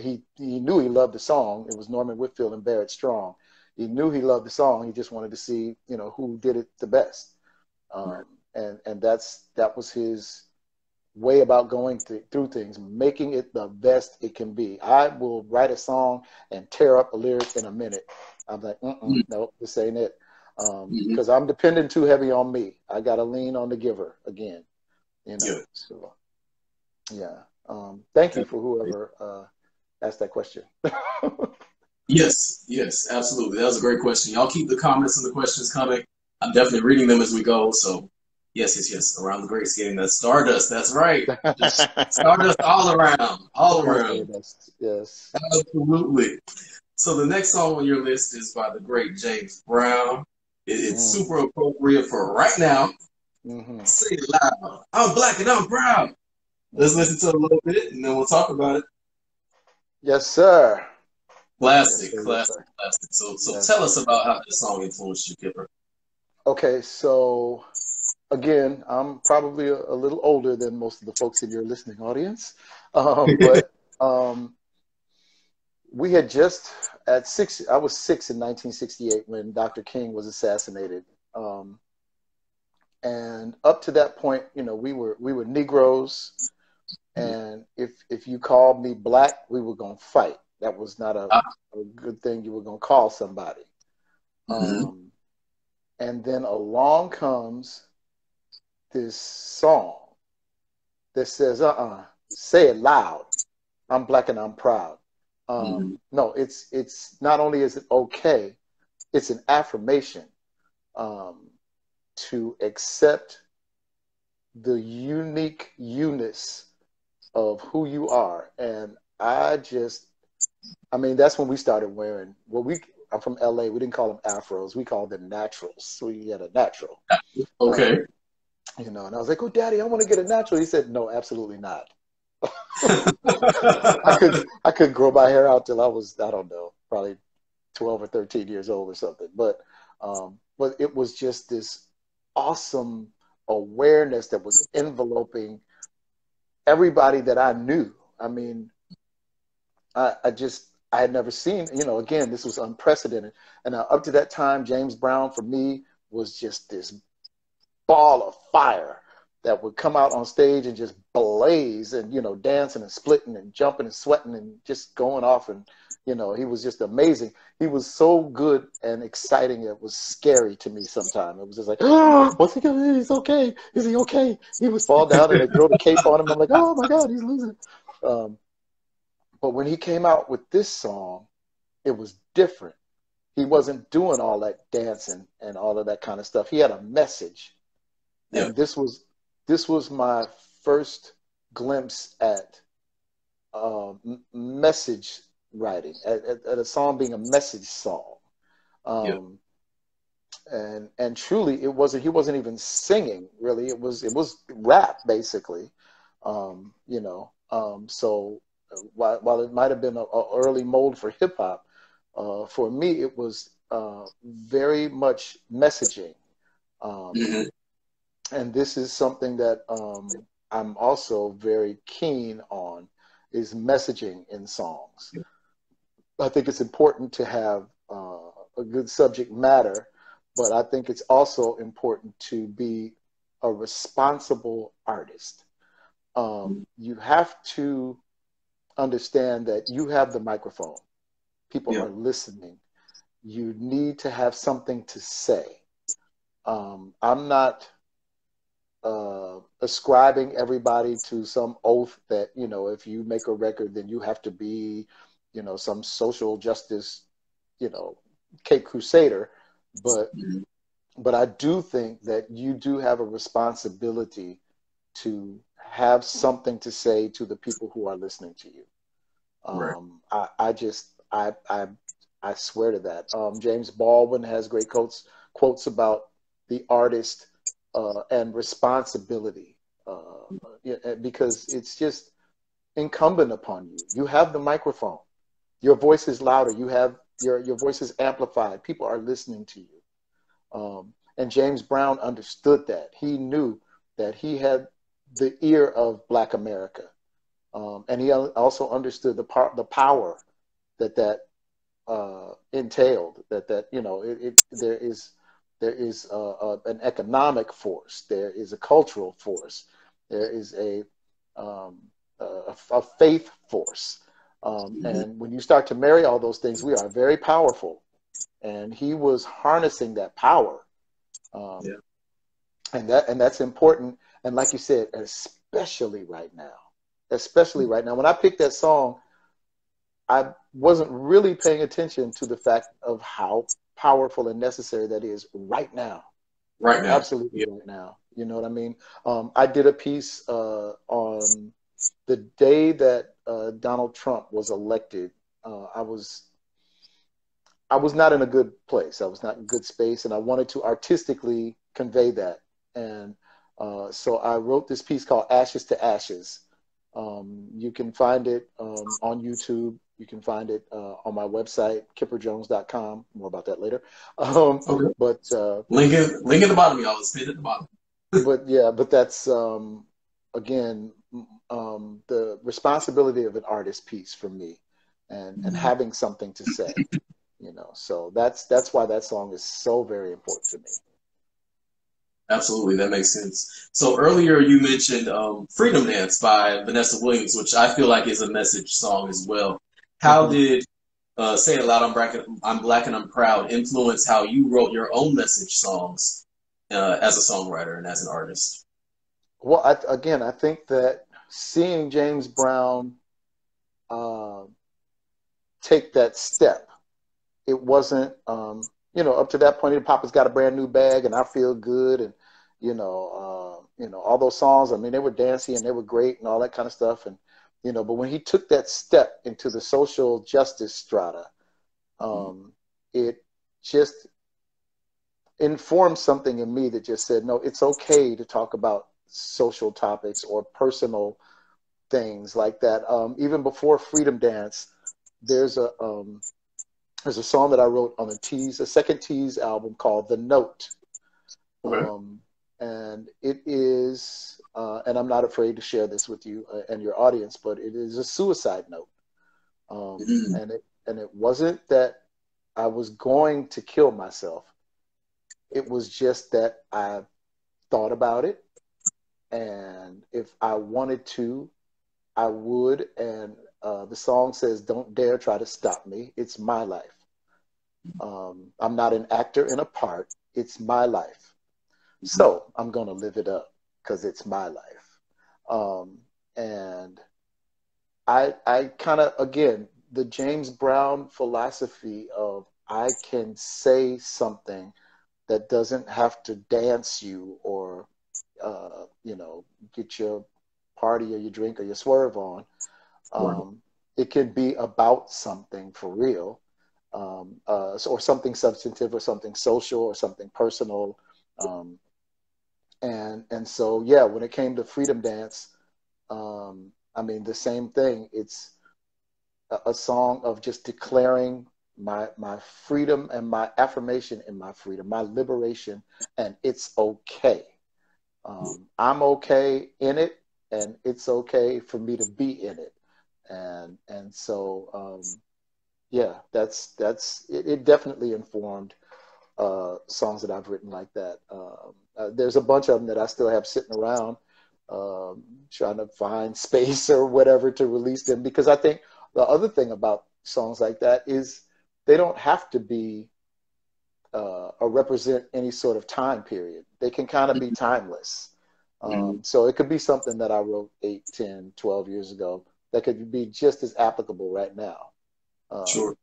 He he knew he loved the song. It was Norman Whitfield and Barrett Strong. He knew he loved the song. He just wanted to see, you know, who did it the best. Um, right. And and that's that was his way about going th through things, making it the best it can be. I will write a song and tear up the lyrics in a minute. I'm like, mm-mm, mm-hmm. no, this ain't it. Um, mm-hmm. Because I'm depending too heavy on me. I got to lean on the giver again. You know, yeah. So, yeah. Um, thank you for whoever uh, asked that question. Yes, yes, absolutely. That was a great question. Y'all keep the comments and the questions coming. I'm definitely reading them as we go. So, yes, yes, yes. Around the Great Skating, that's Stardust. That's right. Just Stardust all around, all around. Yes. Absolutely. So the next song on your list is by the great James Brown. It, it's mm. super appropriate for right now. Mm-hmm. Say it loud. I'm black and I'm proud. Let's listen to it a little bit, and then we'll talk about it. Yes, sir. Classic, yes, sir. classic, classic. So, so yes. tell us about how this song influenced you, Kipper. Okay, so again, I'm probably a, a little older than most of the folks in your listening audience, um, but um, we had just at six. I was six in nineteen sixty-eight when Doctor King was assassinated. Um, and up to that point, you know, we were we were Negroes. And if if you called me black, we were gonna fight. That was not a, a good thing you were gonna call somebody. Mm-hmm. Um, and then along comes this song that says, "Uh-uh, say it loud. I'm black and I'm proud." Um, mm-hmm. No, it's it's not only is it okay, it's an affirmation um, to accept the unique -ness of who you are. And I just, I mean, that's when we started wearing, well, we, I'm from L A, we didn't call them afros, we called them naturals. We had a natural. Okay. Um, you know, and I was like, oh, daddy, I want to get a natural. He said, no, absolutely not. I could, I could grow my hair out till I was, I don't know, probably twelve or thirteen years old or something. But, um, but it was just this awesome awareness that was enveloping everybody that I knew. I mean, I, I just, I had never seen, you know, again, this was unprecedented. And uh, up to that time, James Brown for me was just this ball of fire that would come out on stage and just blaze and, you know, dancing and splitting and jumping and sweating and just going off. And, you know, he was just amazing. He was so good and exciting. It was scary to me sometimes. It was just like, oh, what's he going to do? He's okay. Is he okay? He would fall down and they'd throw the cape on him. I'm like, oh my God, he's losing. Um, but when he came out with this song, it was different. He wasn't doing all that dancing and all of that kind of stuff. He had a message. Yeah. And this was, this was my first glimpse at uh, message writing, at, at, at a song being a message song. Um, yep. And and truly, it wasn't. He wasn't even singing. Really, it was. It was rap, basically. Um, you know. Um, so while, while it might have been an early mold for hip hop, uh, for me it was uh, very much messaging. Um, mm-hmm. And this is something that um, I'm also very keen on, is messaging in songs. I think it's important to have uh, a good subject matter, but I think it's also important to be a responsible artist. Um, you have to understand that you have the microphone. People yeah. are listening. You need to have something to say. Um, I'm not... Uh, ascribing everybody to some oath that, you know, if you make a record, then you have to be, you know, some social justice, you know, Cape Crusader. But, mm-hmm. but I do think that you do have a responsibility to have something to say to the people who are listening to you. Um, right. I, I just, I, I, I swear to that. Um, James Baldwin has great quotes, quotes about the artist Uh, and responsibility, uh, because it's just incumbent upon you. You have the microphone. Your voice is louder. You have your your voice is amplified. People are listening to you. Um, and James Brown understood that. He knew that he had the ear of Black America, um, and he also understood the part the power that that uh, entailed. That that you know it, it there is. There is a, a, an economic force. There is a cultural force. There is a um, a, a faith force. Um, and when you start to marry all those things, we are very powerful. And he was harnessing that power. Um, yeah. And that, and that's important. And like you said, especially right now, especially right now, when I picked that song, I wasn't really paying attention to the fact of how powerful and necessary that is right now. Right now. Absolutely yep. right now. You know what I mean? Um, I did a piece uh, on the day that uh, Donald Trump was elected. Uh, I was, I was not in a good place. I was not in good space, and I wanted to artistically convey that. And uh, so I wrote this piece called Ashes to Ashes. Um, you can find it um, on YouTube. You can find it uh, on my website, kipper jones dot com. More about that later. Um, okay. But uh, link in, link at the bottom, y'all. It's at the bottom. But yeah, but that's um, again um, the responsibility of an artist piece for me, and and having something to say, you know. So that's that's why that song is so very important to me. Absolutely, that makes sense. So earlier you mentioned um, Freedom Dance by Vanessa Williams, which I feel like is a message song as well. How mm-hmm. did uh, Say It Loud, I'm Black, I'm Black and I'm Proud influence how you wrote your own message songs uh, as a songwriter and as an artist? Well, I, again, I think that seeing James Brown uh, take that step, it wasn't... Um, you know, up to that point, Papa's Got a Brand New Bag and I Feel Good and, you know, uh, you know, all those songs. I mean, they were dancey and they were great and all that kind of stuff. And, you know, but when he took that step into the social justice strata, um, mm-hmm. it just informed something in me that just said, no, it's okay to talk about social topics or personal things like that. Um, even before Freedom Dance, there's a... Um, There's a song that I wrote on the Tease, a second Tease album called The Note. Okay. Um, and it is, uh, and I'm not afraid to share this with you uh, and your audience, but it is a suicide note. Um, and, it, and it wasn't that I was going to kill myself. It was just that I thought about it. And if I wanted to, I would. And Uh, the song says, don't dare try to stop me. It's my life. Um, I'm not an actor in a part. It's my life. So I'm going to live it up because it's my life. Um, and I, I kind of, again, the James Brown philosophy of I can say something that doesn't have to dance you or, uh, you know, get your party or your drink or your swerve on. Um, it can be about something for real, um, uh, or something substantive or something social or something personal. Um, and, and so, yeah, when it came to Freedom Dance, um, I mean, the same thing. It's a, a song of just declaring my, my freedom and my affirmation in my freedom, my liberation, and it's okay. Um, I'm okay in it, and it's okay for me to be in it. And and so um, yeah, that's that's it, it definitely informed uh, songs that I've written like that. Um, uh, there's a bunch of them that I still have sitting around, um, trying to find space or whatever to release them, because I think the other thing about songs like that is they don't have to be uh, or represent any sort of time period. They can kind of be timeless. Um, mm-hmm. So it could be something that I wrote eight, ten, twelve years ago that could be just as applicable right now. Um, sure.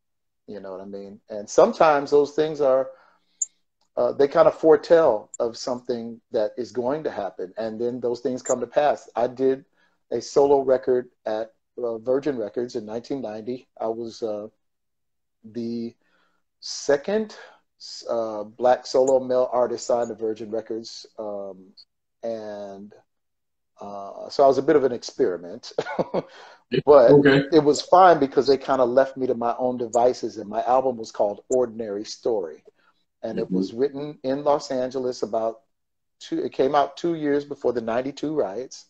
You know what I mean? And sometimes those things are, uh, they kind of foretell of something that is going to happen. And then those things come to pass. I did a solo record at uh, Virgin Records in nineteen ninety. I was uh, the second uh, black solo male artist signed to Virgin Records. Um, and uh, so I was a bit of an experiment. But okay. It was fine because they kind of left me to my own devices, and my album was called Ordinary Story, and mm-hmm. it was written in Los Angeles about two, it came out two years before the ninety-two riots,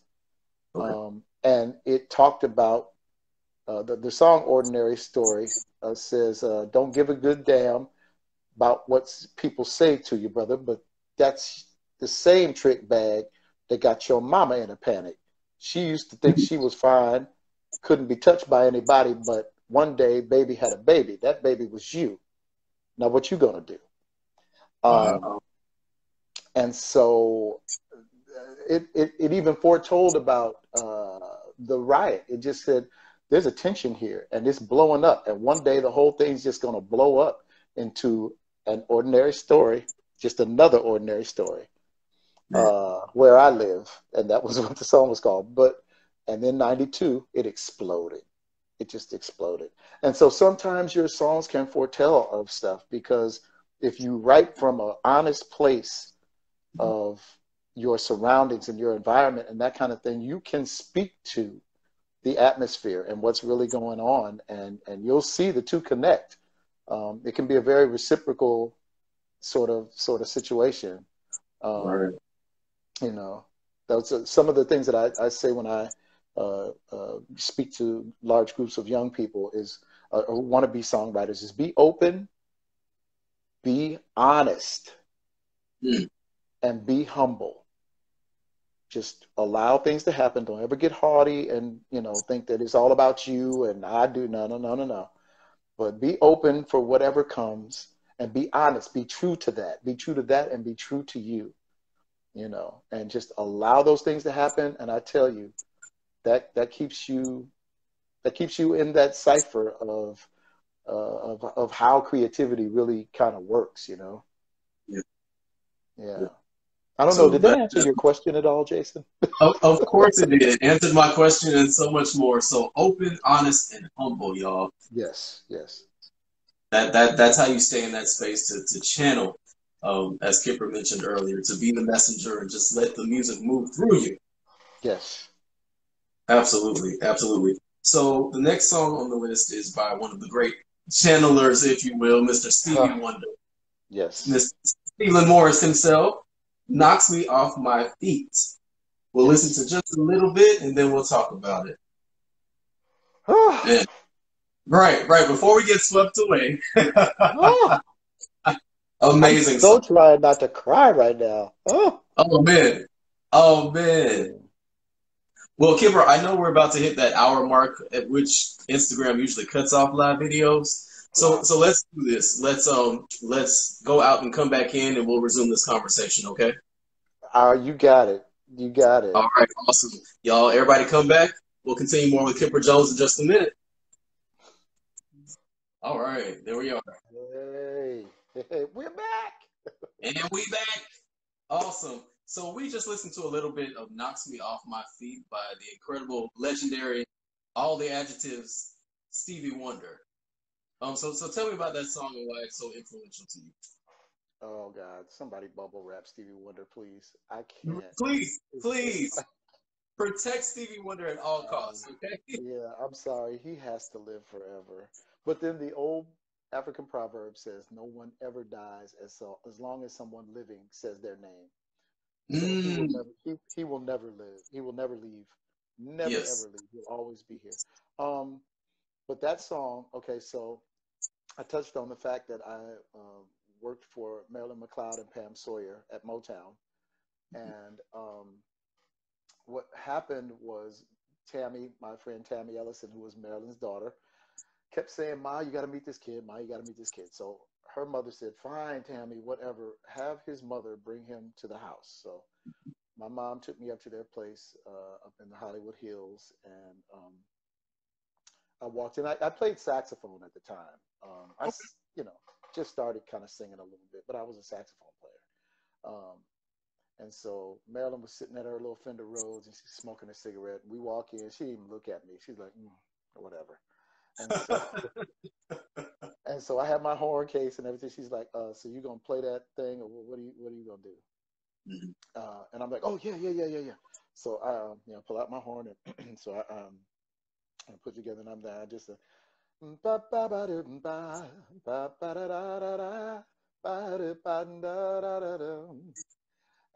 okay. um, and it talked about, uh, the, the song Ordinary Story uh, says, uh, don't give a good damn about what people say to you, brother, but that's the same trick bag that got your mama in a panic. She used to think she was fine, couldn't be touched by anybody, but one day baby had a baby. That baby was you. Now what you gonna do? Um, wow. And so it, it, it even foretold about uh, the riot. It just said, there's a tension here and it's blowing up. And one day the whole thing's just gonna blow up into an ordinary story, just another ordinary story, uh, where I live. And that was what the song was called. But, and then ninety-two, it exploded. It just exploded. And so sometimes your songs can foretell of stuff, because if you write from an honest place of your surroundings and your environment and that kind of thing, you can speak to the atmosphere and what's really going on, and, and you'll see the two connect. Um, it can be a very reciprocal sort of sort of situation. Um, right. You know, those are some of the things that I, I say when I uh, uh, speak to large groups of young people is, uh, or wanna-be songwriters, is be open, be honest, mm. and be humble. Just allow things to happen. Don't ever get haughty and, you know, think that it's all about you and I do. No, no, no, no, no. But be open for whatever comes and be honest. Be true to that. Be true to that and be true to you, you know, and just allow those things to happen. And I tell you, that that keeps you, that keeps you in that cipher of Uh, of, of how creativity really kind of works, you know? Yeah. Yeah. I don't so know. Did that, that answer your question at all, Jason? Of, of course it did. It answered my question and so much more. So open, honest, and humble, y'all. Yes, yes. That that That's how you stay in that space to, to channel, um, as Kipper mentioned earlier, to be the messenger and just let the music move through you. Yes. Absolutely, absolutely. So the next song on the list is by one of the great channelers, if you will, Mister Stevie uh, Wonder. Yes. Mister Stephen Morris himself, Knocks Me Off My Feet. We'll yes. listen to just a little bit and then we'll talk about it. yeah. Right, right. Before we get swept away. oh. Amazing. I'm so song. Trying not to cry right now. Oh, oh man. Oh, man. Well, Kipper, I know we're about to hit that hour mark at which Instagram usually cuts off live videos. So so let's do this. Let's um let's go out and come back in and we'll resume this conversation, okay? Uh, you got it. You got it. All right, awesome. Y'all, everybody come back. We'll continue more with Kipper Jones in just a minute. All right, there we are. Hey, hey we're back. And we back. Awesome. So we just listened to a little bit of Knocks Me Off My Feet by the incredible, legendary, all the adjectives, Stevie Wonder. Um, so so tell me about that song and why it's so influential to you. Oh, God. Somebody bubble wrap Stevie Wonder, please. I can't. Please, please. Protect Stevie Wonder at all costs, okay? Yeah, I'm sorry. He has to live forever. But then the old African proverb says, no one ever dies as, so, as long as someone living says their name. So he, will never, he, he will never live. He will never leave. Never, yes. ever leave. He'll always be here. Um, but that song, okay, so I touched on the fact that I uh, worked for Marilyn McLeod and Pam Sawyer at Motown. Mm-hmm. And um, what happened was Tammy, my friend Tammy Ellison, who was Marilyn's daughter, kept saying, Ma, you got to meet this kid. Ma, you got to meet this kid. So her mother said, fine, Tammy, whatever, have his mother bring him to the house. So my mom took me up to their place uh, up in the Hollywood Hills, and um, I walked in. I, I played saxophone at the time. Um, I, you know, just started kind of singing a little bit, but I was a saxophone player. Um, and so Marilyn was sitting at her little Fender Rhodes, and she's smoking a cigarette. We walk in. She didn't even look at me. She's like, mm, or whatever. And so, and so I had my horn case and everything. She's like, uh, so you gonna play that thing, or what are you, what are you gonna do? Uh, and I'm like, oh yeah, yeah, yeah, yeah, yeah. So I, um, you know, pull out my horn and so I, um, I put together, and I'm there. I just, uh,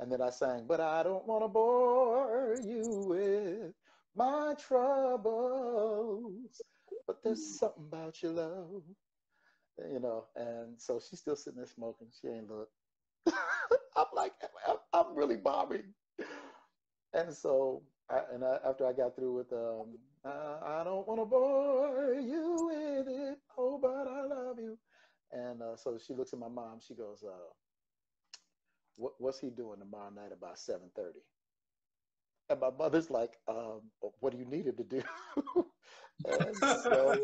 and then I sang, but I don't want to bore you with my troubles. But there's something about your love, you know. And so she's still sitting there smoking. She ain't look. I'm like, I'm, I'm really bobbing. And so I, and I, after I got through with um, I, I don't want to bore you with it, oh, but I love you. And uh, so she looks at my mom, she goes, uh, what, what's he doing tomorrow night about seven thirty? And my mother's like, um, what do you need him to do? And so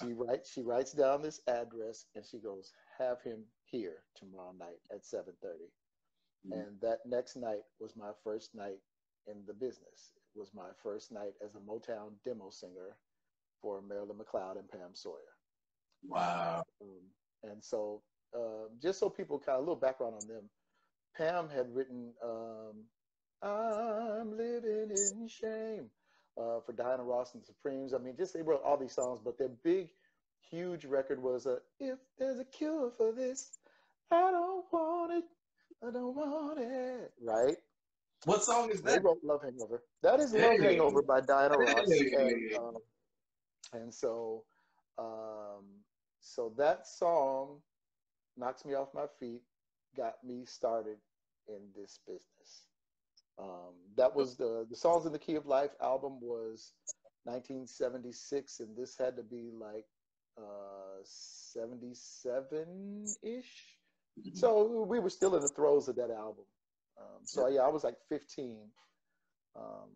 she, write, she writes down this address and she goes, have him here tomorrow night at seven thirty. Mm-hmm. And that next night was my first night in the business. It was my first night as a Motown demo singer for Marilyn McLeod and Pam Sawyer. Wow. Um, and so uh, just so people kind of, a little background on them, Pam had written um, I'm living in shame uh, for Diana Ross and the Supremes. I mean, just they wrote all these songs, but their big, huge record was a, if there's a cure for this, I don't want it. I don't want it. Right? What song is that? They wrote Love Hangover. That is Love Hangover by Diana Ross. And, um, and so, um, so that song knocks me off my feet, got me started in this business. Um, that was the, the Songs in the Key of Life album was nineteen seventy-six, and this had to be like uh, seventy-seven-ish. Mm-hmm. So we were still in the throes of that album. Um, so yeah, I was like fifteen, um,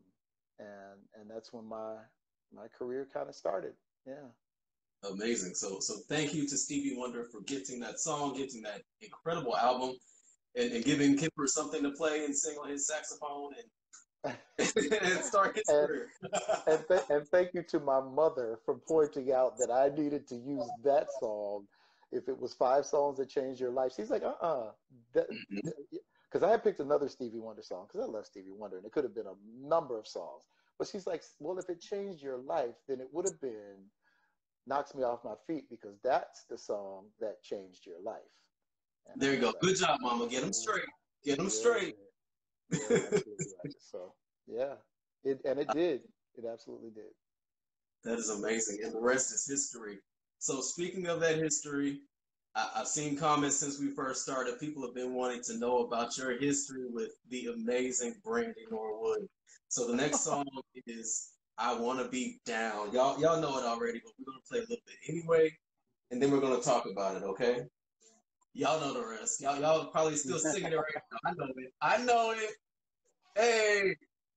and and that's when my my career kind of started. Yeah. Amazing. So so thank you to Stevie Wonder for gifting that song, gifting that incredible album. And, and giving Kipper something to play and sing on his saxophone and, and start his and, career. and, th and thank you to my mother for pointing out that I needed to use that song if it was five songs that changed your life. She's like, uh-uh. Because I had picked another Stevie Wonder song because I love Stevie Wonder, and it could have been a number of songs. But she's like, well, if it changed your life, then it would have been Knocks Me Off My Feet, because that's the song that changed your life. And there you go. Like, good job, Mama. Get them straight. Get them yeah, straight. Yeah, yeah, right. So, yeah. It, and it did. It absolutely did. That is amazing. And the rest is history. So, speaking of that history, I, I've seen comments since we first started. People have been wanting to know about your history with the amazing Brandy Norwood. So, the next song is I Want to Be Down. Y'all, y'all know it already, but we're going to play a little bit anyway. And then we're going to talk about it, okay? Y'all know the rest. Y'all, y'all probably still singing it right now. I know it. I know it. Hey,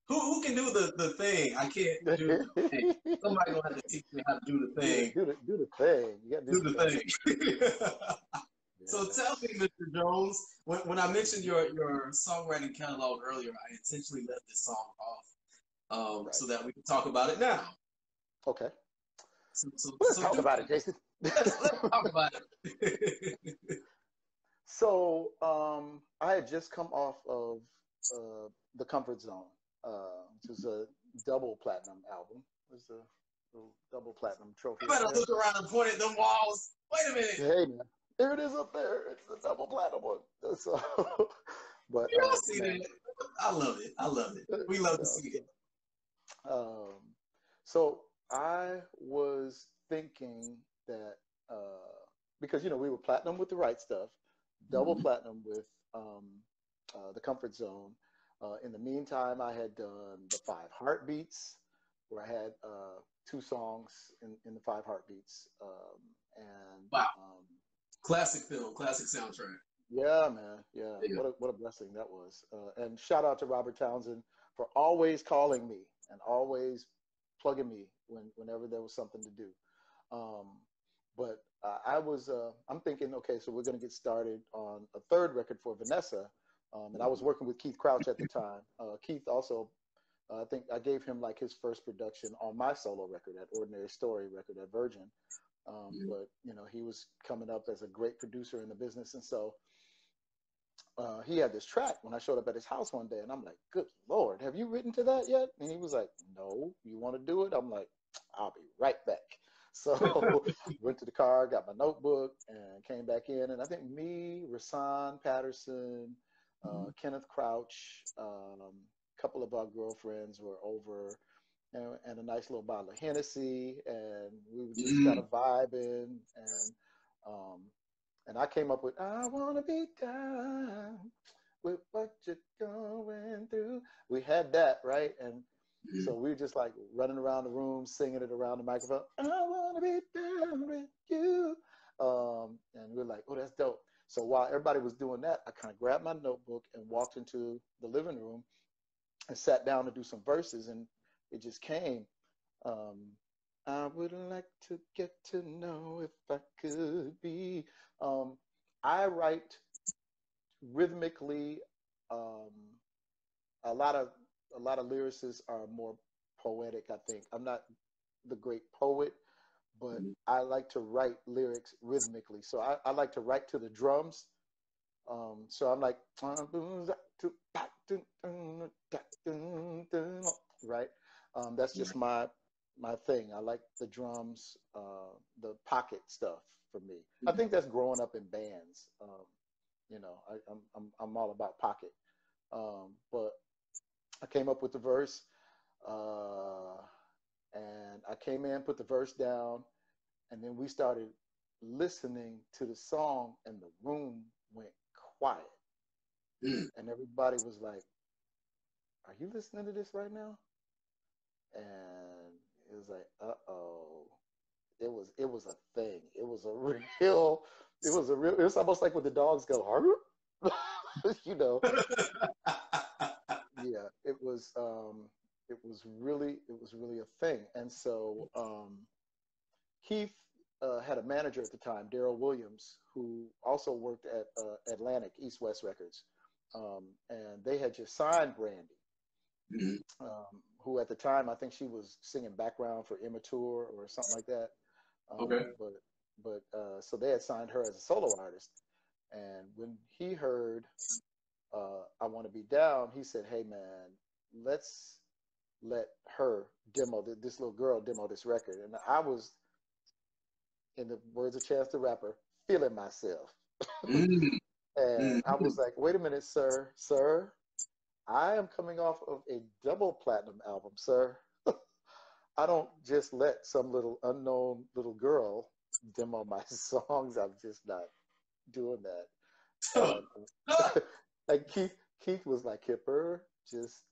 who who can do the, the thing? I can't do the thing. Somebody gonna have to teach me how to do the thing. Do the do the thing. You gotta do, do the thing. thing. So tell me, Mister Jones, when when I mentioned your your songwriting catalog earlier, I intentionally left this song off um, right. so that we can talk about it now. Okay. So, so, let's so talk about it, Jason. Let's, let's talk about it. So um, I had just come off of uh, The Comfort Zone, uh, which was a double platinum album. It was a little double platinum trophy. You better look around and point at them walls. Wait a minute. Hey, man. There it is up there. It's the double platinum one. So, but, you don't um, see that. I love it. I love it. We love to see it. Um, so I was thinking that uh, because, you know, we were platinum with The Right Stuff, double platinum with um, uh, The Comfort Zone. Uh, in the meantime, I had done the Five Heartbeats, where I had uh, two songs in, in the Five Heartbeats. Um, and wow, um, classic film, classic soundtrack. Yeah, man, yeah. yeah. What a, what a blessing that was. Uh, and shout out to Robert Townsend for always calling me and always plugging me when whenever there was something to do. Um, but Uh, I was, uh, I'm thinking, okay, so we're going to get started on a third record for Vanessa. Um, and I was working with Keith Crouch at the time. Uh, Keith also, uh, I think I gave him like his first production on my solo record, that Ordinary Story record at Virgin. Um, yeah. But, you know, he was coming up as a great producer in the business. And so uh, he had this track when I showed up at his house one day. And I'm like, good Lord, have you written to that yet? And he was like, no, you want to do it? I'm like, I'll be right back. So went to the car, got my notebook, and came back in. And I think me, Rahsaan Patterson, uh, mm-hmm. Kenneth Crouch, um, a couple of our girlfriends were over, and, and a nice little bottle of Hennessy, and we were just mm-hmm. kind of vibing. And um, and I came up with I Wanna Be Down. with what you're going through. We had that, right? And so we were just like running around the room, singing it around the microphone. I want to be down with you. Um, and we were like, oh, that's dope. So while everybody was doing that, I kind of grabbed my notebook and walked into the living room and sat down to do some verses. And it just came. Um, I would like to get to know if I could be. Um, I write rhythmically. Um, a lot of a lot of lyricists are more poetic, I think. I'm not the great poet, but mm-hmm. I like to write lyrics rhythmically. So I, I like to write to the drums. Um, so I'm like, right? Um, that's just my my thing. I like the drums, uh, the pocket stuff for me. Mm-hmm. I think that's growing up in bands. Um, you know, I, I'm, I'm, I'm all about pocket. Um, but I came up with the verse, uh, and I came in, put the verse down, and then we started listening to the song, and the room went quiet. And everybody was like, are you listening to this right now? And it was like, uh-oh. It was, it was a thing. It was a real, it was a real, it was almost like when the dogs go, you know. Yeah, it was, um, it was really, it was really a thing. And so um, Keith uh, had a manager at the time, Daryl Williams, who also worked at uh, Atlantic, East West Records. Um, and they had just signed Brandy, um, who at the time, I think she was singing background for Immature or something like that. Um, okay. But, but uh, so they had signed her as a solo artist. And when he heard uh, I Want to Be Down, he said, hey man, let's let her demo, this little girl demo this record. And I was, in the words of Chance the Rapper, feeling myself. Mm-hmm. And I was like, wait a minute, sir, sir, I am coming off of a double platinum album, sir. I don't just let some little unknown little girl demo my songs. I'm just not doing that. um, like Keith, Keith was like, Kipper, just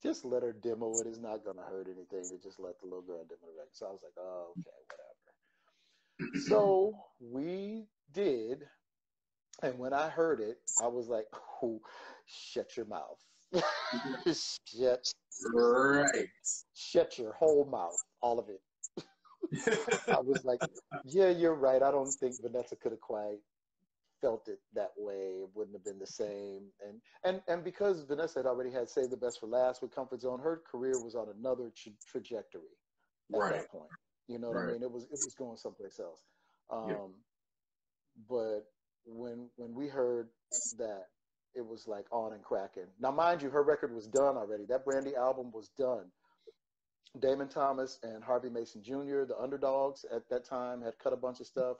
just let her demo it. It's not going to hurt anything to just let the little girl demo the record. So I was like, oh, okay, whatever. So we did. And when I heard it, I was like, oh, shut your mouth. shut, right. shut your whole mouth, all of it. I was like, yeah, you're right. I don't think Vanessa could have quite felt it that way. It wouldn't have been the same. And, and, and because Vanessa had already had Save the Best for Last with Comfort Zone, her career was on another tra- trajectory at right. that point. You know what right. I mean? It was, it was going someplace else. Um, yeah. But when when we heard that, it was like on and cracking. Now, mind you, her record was done already. That Brandy album was done. Damon Thomas and Harvey Mason Junior, the Underdogs at that time, had cut a bunch of stuff.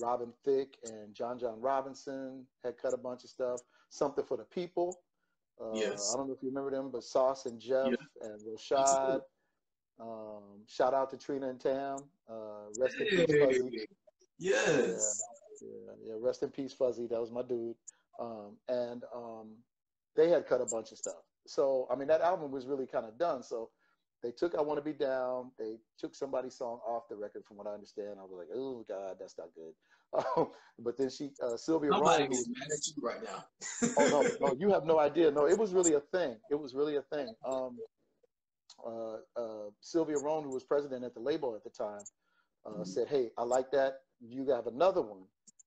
Robin Thicke and John John Robinson had cut a bunch of stuff. Something for the People. Uh, yes. I don't know if you remember them, but Sauce and Jeff yes. and Rashad. Um, shout out to Trina and Tam. Uh, rest hey. in peace, Fuzzy. Yes. Yeah. Yeah, yeah, rest in peace, Fuzzy. That was my dude. Um, and um, they had cut a bunch of stuff. So, I mean, that album was really kind of done. So they took I Want to Be Down. They took somebody's song off the record, from what I understand. I was like, oh, God, that's not good. Um, but then she, uh, Sylvia Nobody Ryan. Nobody's mad at you right now. oh, no, no, you have no idea. No, it was really a thing. It was really a thing. Um, uh, uh, Sylvia Rohn, who was president at the label at the time, uh, mm-hmm. said, hey, I like that. You have another one.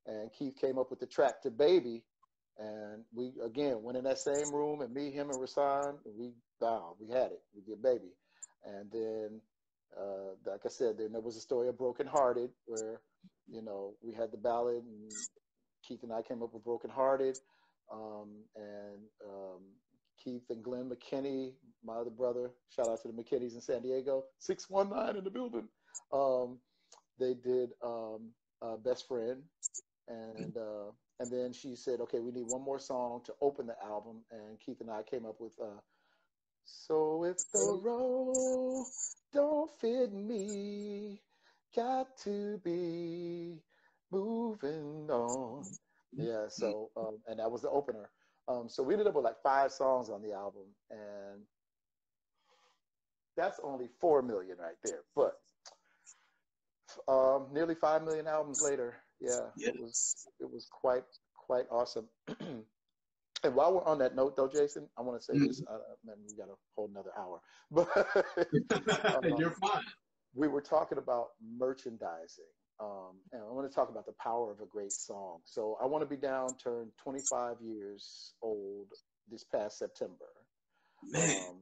And Keith came up with the track to Baby. And we, again, went in that same room, and me, him, and Rasan, and we wow, we had it. We did Baby. And then, uh, like I said, then there was a story of Broken Hearted where, you know, we had the ballad, and Keith and I came up with Broken Hearted. Um, and um, Keith and Glenn McKinney, my other brother, shout out to the McKinneys in San Diego, six one nine in the building. Um, they did um, uh, Best Friend. And uh, and then she said, okay, we need one more song to open the album. And Keith and I came up with, uh, so if the road don't fit me, got to be moving on. Yeah, so, um, and that was the opener. Um, so we ended up with like five songs on the album, and that's only four million right there. But um, nearly five million albums later, yeah, yes. it was it was quite quite awesome. And while we're on that note, though, Jason, I want to say mm-hmm. this. Uh, man, we got a whole another hour, but um, you're fine. We were talking about merchandising. Um, and I want to talk about the power of a great song. So I Want to Be Down turned twenty-five years old this past September. Man. Um,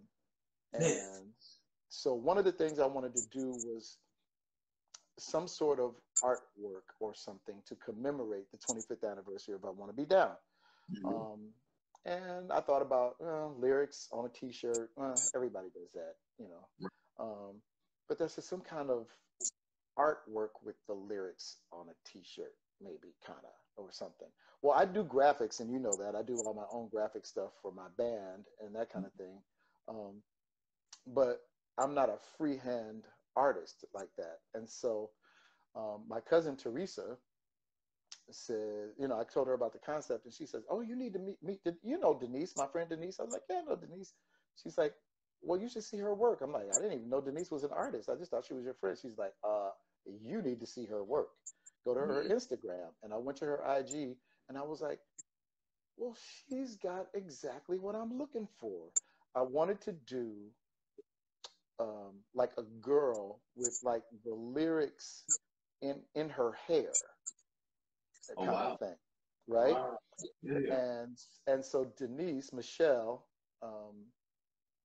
and Man. So one of the things I wanted to do was some sort of artwork or something to commemorate the twenty-fifth anniversary of I Want to Be Down. Mm-hmm. Um, and I thought about uh, lyrics on a T-shirt. Uh, everybody does that, you know. Um, but there's some kind of artwork with the lyrics on a T-shirt, maybe, kind of, or something. Well, I do graphics, and you know that. I do all my own graphic stuff for my band and that kind of thing. Um, but I'm not a freehand artist like that. And so um, my cousin Teresa said, you know, I told her about the concept, and she says, oh, you need to meet, meet you know Denise, my friend Denise. I was like, yeah, I know Denise. She's like, well, you should see her work. I'm like, I didn't even know Denise was an artist. I just thought she was your friend. She's like, uh, you need to see her work. Go to her Instagram. And I went to her I G, and I was like, well, she's got exactly what I'm looking for. I wanted to do um, like a girl with like the lyrics in, in her hair. That oh, kind wow. of thing, right? Wow. Yeah, yeah. And, and so Denise, Michelle, um,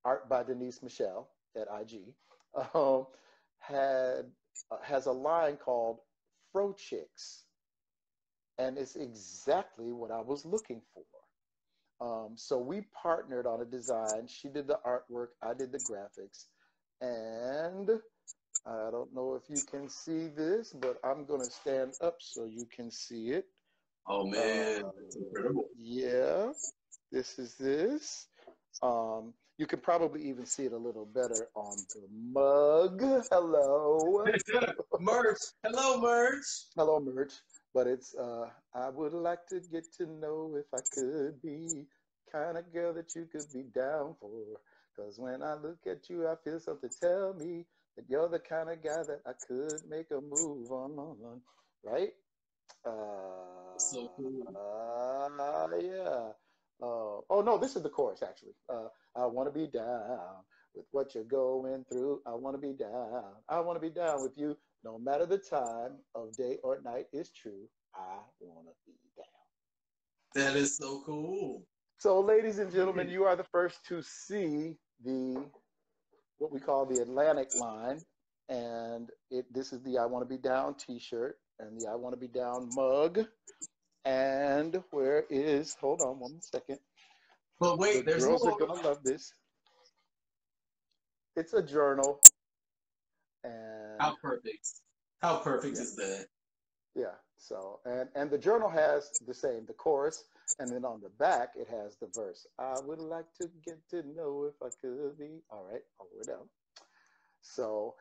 Art by Denise Michelle at I G, um, had uh, has a line called Fro Chicks, and it's exactly what I was looking for. Um, so we partnered on a design. She did the artwork, I did the graphics, and I don't know if you can see this, but I'm gonna stand up so you can see it. Oh man, um, that's incredible. Yeah, this is this. Um, you can probably even see it a little better on the mug. Hello. Merch. Hello, merch. Hello, merch. But it's, uh, I would like to get to know if I could be kind of girl that you could be down for. Because when I look at you, I feel something tell me that you're the kind of guy that I could make a move on. Right? Uh, so cool. Uh, yeah. Uh, oh, no, this is the chorus, actually. Uh, I want to be down with what you're going through. I want to be down. I want to be down with you. No matter the time of day or night is true. I want to be down. That is so cool. So, ladies and gentlemen, you are the first to see the what we call the Atlantic line. And it this is the I Want to Be Down T-shirt and the I Want to Be Down mug. And where is, hold on one second. But wait, the there's girls no... are going to love this. It's a journal. And how perfect. How perfect yeah. is that? Yeah, so, and, and the journal has the same, the chorus, and then on the back, it has the verse. I would like to get to know if I could be, all right, all the way down. So...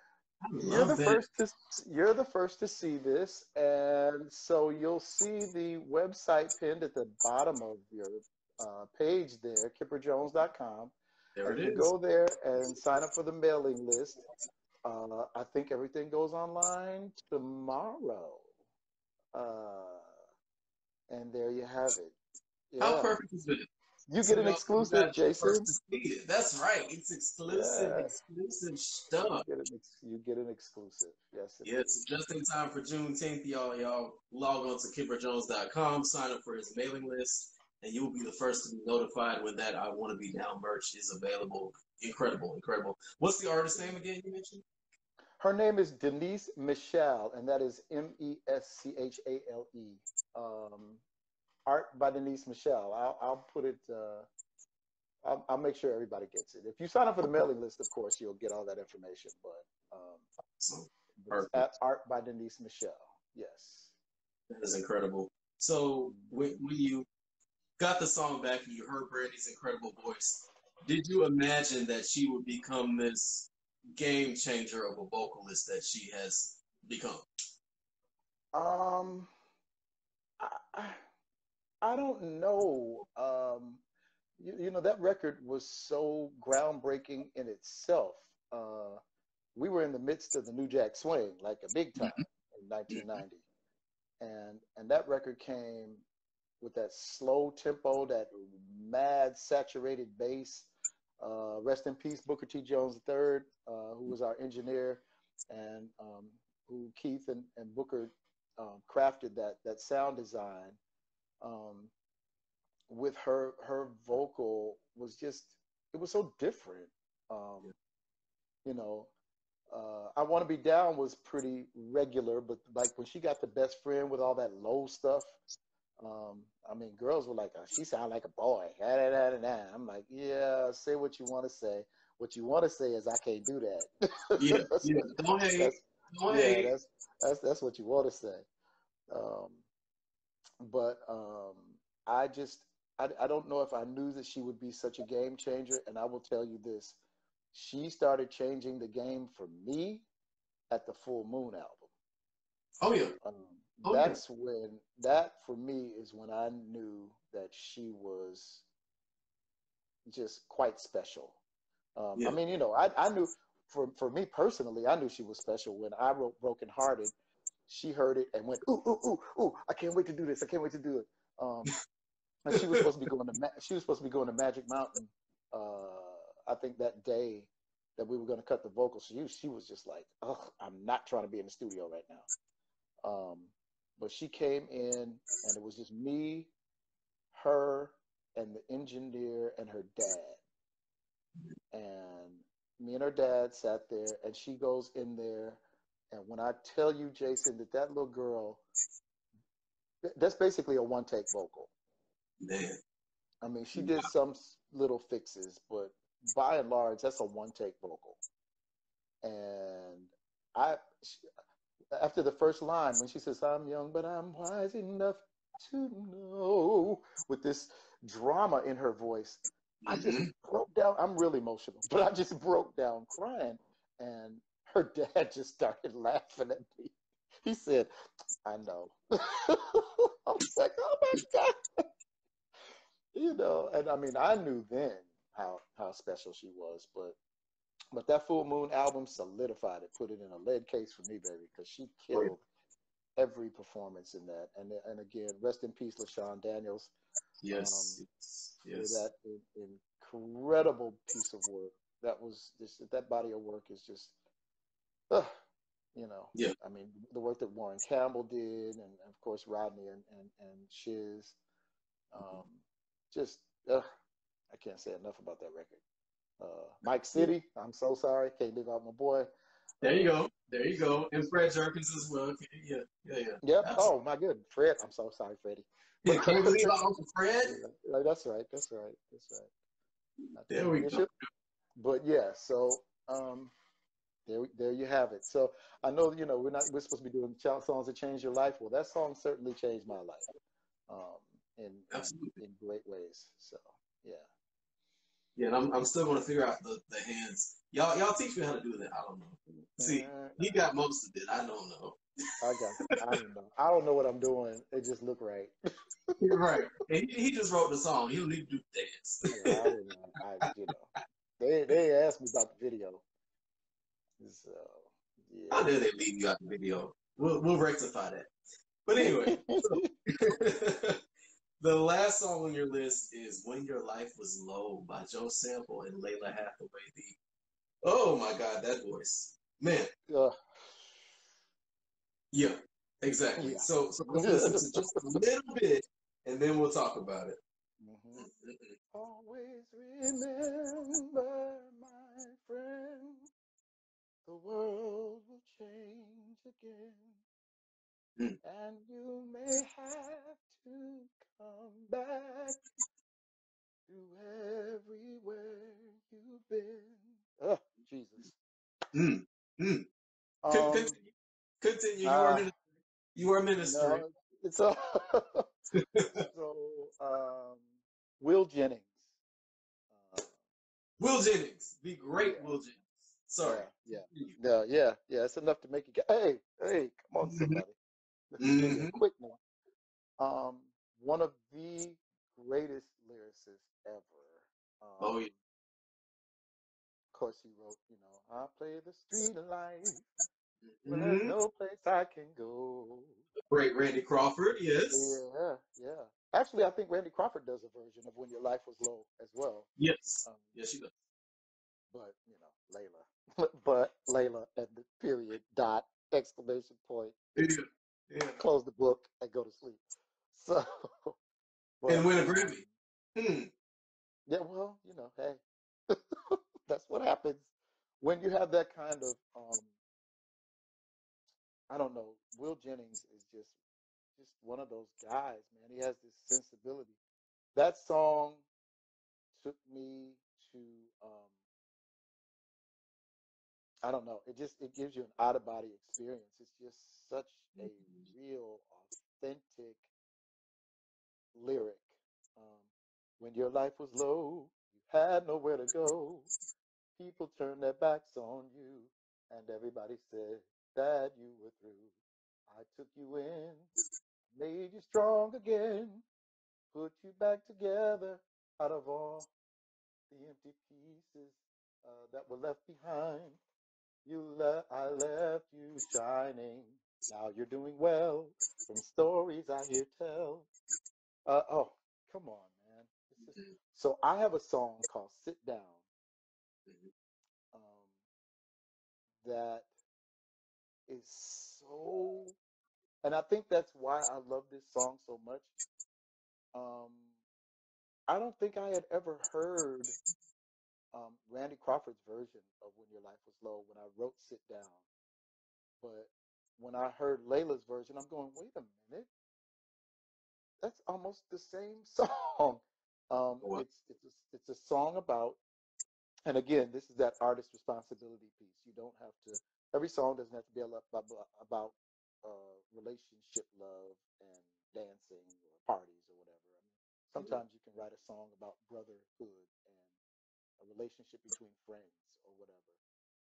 You're the first to, you're the first to see this, and so you'll see the website pinned at the bottom of your uh, page there, kipper jones dot com. There it is. You go there and sign up for the mailing list. Uh, I think everything goes online tomorrow. Uh, and there you have it. Yeah. How perfect is it? You get an exclusive, Jason. That's right. It's exclusive, yeah. exclusive stuff. You get an, ex you get an exclusive. Yes, yes. Is. Just in time for Juneteenth, y'all. Y'all log on to kipper jones dot com, sign up for his mailing list, and you will be the first to be notified when that I Want to Be Down merch is available. Incredible, incredible. What's the artist's name again you mentioned? Her name is Denise Michelle, and that is M E S C H A L E. Um, Art by Denise Michelle. I'll, I'll put it, uh, I'll, I'll make sure everybody gets it. If you sign up for the mailing list, of course, you'll get all that information. But um, at Art by Denise Michelle, yes. That is incredible. So when, when you got the song back and you heard Brandy's incredible voice, did you imagine that she would become this game changer of a vocalist that she has become? Um, I... I I don't know. Um, you, you know, that record was so groundbreaking in itself. Uh, we were in the midst of the New Jack Swing, like a big time in nineteen ninety. And, and that record came with that slow tempo, that mad saturated bass. Uh, rest in peace, Booker T. Jones the third, uh, who was our engineer, and um, who Keith and, and Booker um, crafted that, that sound design. Um, with her, her vocal was just, it was so different. Um, yeah. You know, uh, I Want to Be Down was pretty regular, but like when she got the Best Friend with all that low stuff, um, I mean, girls were like, oh, she sound like a boy. Da, da, da, da, da. I'm like, yeah, say what you want to say. What you want to say is I can't do that. Yeah, yeah. Don't hate. That's, Don't yeah, hate. That's, that's, that's what you want to say. Um, But um, I just, I, I don't know if I knew that she would be such a game changer. And I will tell you this, she started changing the game for me at the Full Moon album. Oh, yeah. Um, oh, that's yeah. when, that for me is when I knew that she was just quite special. Um, yeah. I mean, you know, I, I knew, for, for me personally, I knew she was special when I wrote Broken Hearted. She heard it and went, ooh, ooh, ooh, ooh, I can't wait to do this. I can't wait to do it. Um, and she was supposed to be going to, Ma she was supposed to be going to Magic Mountain. Uh, I think that day that we were going to cut the vocals. She, she was just like, oh, I'm not trying to be in the studio right now. Um, but she came in and it was just me, her, and the engineer and her dad. And me and her dad sat there and she goes in there. And when I tell you, Jason, that that little girl, that's basically a one-take vocal. Man. I mean, she did some little fixes, but by and large, that's a one-take vocal. And I, she, after the first line, when she says, I'm young, but I'm wise enough to know, with this drama in her voice, I just mm-hmm. broke down. I'm really emotional, but I just broke down crying. And her dad just started laughing at me. He said, I know. I was like, oh my God. You know, and I mean, I knew then how, how special she was, but but that Full Moon album solidified it, put it in a lead case for me, baby, because she killed every performance in that. And and again, rest in peace, LaShawn Daniels. Yes. Um, yes. yes. That incredible piece of work. That was just, that body of work is just, Uh, you know, yeah. I mean, the work that Warren Campbell did, and of course Rodney and and, and Shiz, um, mm-hmm. just uh, I can't say enough about that record. Uh, Mike City, I'm so sorry, can't leave out my boy. There you go, there you go, and Fred Jerkins as well. Okay. Yeah, yeah, yeah. Yep. That's oh my good, Fred. I'm so sorry, Freddie. Yeah, can't leave out Uncle Fred. Yeah, that's right. That's right. That's right. There we go. But yeah, so. Um, There, there you have it. So I know, you know, we're not, we're supposed to be doing child songs that change your life. Well, that song certainly changed my life um, in, in, in great ways. So, yeah. Yeah, and I'm, I'm still going to figure out the, the hands. Y'all y'all teach me how to do that. I don't know. See, he got most of it. I don't know. I got I don't know. I don't know what I'm doing. It just looked right. You're right. And he, he just wrote the song. He didn't even do the dance. Yeah, I don't know. I, you know. They, they asked me about the video. So, yeah. How dare they leave you out the video? We'll, we'll rectify that. But anyway, so, the last song on your list is When Your Life Was Low by Joe Sample and Layla Hathaway. The, oh my God, that voice. Man. Uh, yeah, exactly. Yeah. So, so we'll listen to just a little bit and then we'll talk about it. Mm-hmm. Always remember, my friend. The world will change again, mm. and you may have to come back to everywhere you've been. Oh, Jesus. Mm. Mm. Um, continue. Continue. You are uh, you are ministering. No, it's all so. Um, Will Jennings. Uh, Will Jennings, the great yeah. Will Jennings. Sorry. Yeah, yeah. No, yeah, yeah. It's enough to make you go, hey, hey, come on, somebody. Mm-hmm. Quick one. Um, one of the greatest lyricists ever. Um, oh, yeah. Of course, he wrote, you know, I play the street life, mm-hmm. but there's no place I can go. Great Randy Crawford, yes. Yeah, yeah. Actually, I think Randy Crawford does a version of When Your Life Was Low as well. Yes, um, yes, he does. But, you know, Layla. But Layla at the period, dot, exclamation point. Yeah. Yeah. Close the book and go to sleep. So. Well, and win a Grammy. Hmm. Yeah, well, you know, hey. That's what happens when you have that kind of, um, I don't know, Will Jennings is just, just one of those guys, man. He has this sensibility. That song took me to, um, I don't know. It just, it gives you an out-of-body experience. It's just such a real, authentic lyric. Um, when your life was low, you had nowhere to go. People turned their backs on you, and everybody said that you were through. I took you in, made you strong again, put you back together out of all the empty pieces uh, that were left behind. You le- I left you shining. Now you're doing well from stories I hear tell. Uh, oh, come on, man. It's just, so I have a song called Sit Down um, that is so, and I think that's why I love this song so much. Um, I don't think I had ever heard Um, Randy Crawford's version of When Your Life Was Low when I wrote Sit Down. But when I heard Layla's version, I'm going, wait a minute. That's almost the same song. Um, it's, it's, a, it's a song about, and again, this is that artist responsibility piece. You don't have to, every song doesn't have to be about uh, relationship love and dancing or parties or whatever. I mean, sometimes you can write a song about brotherhood, a relationship between friends or whatever.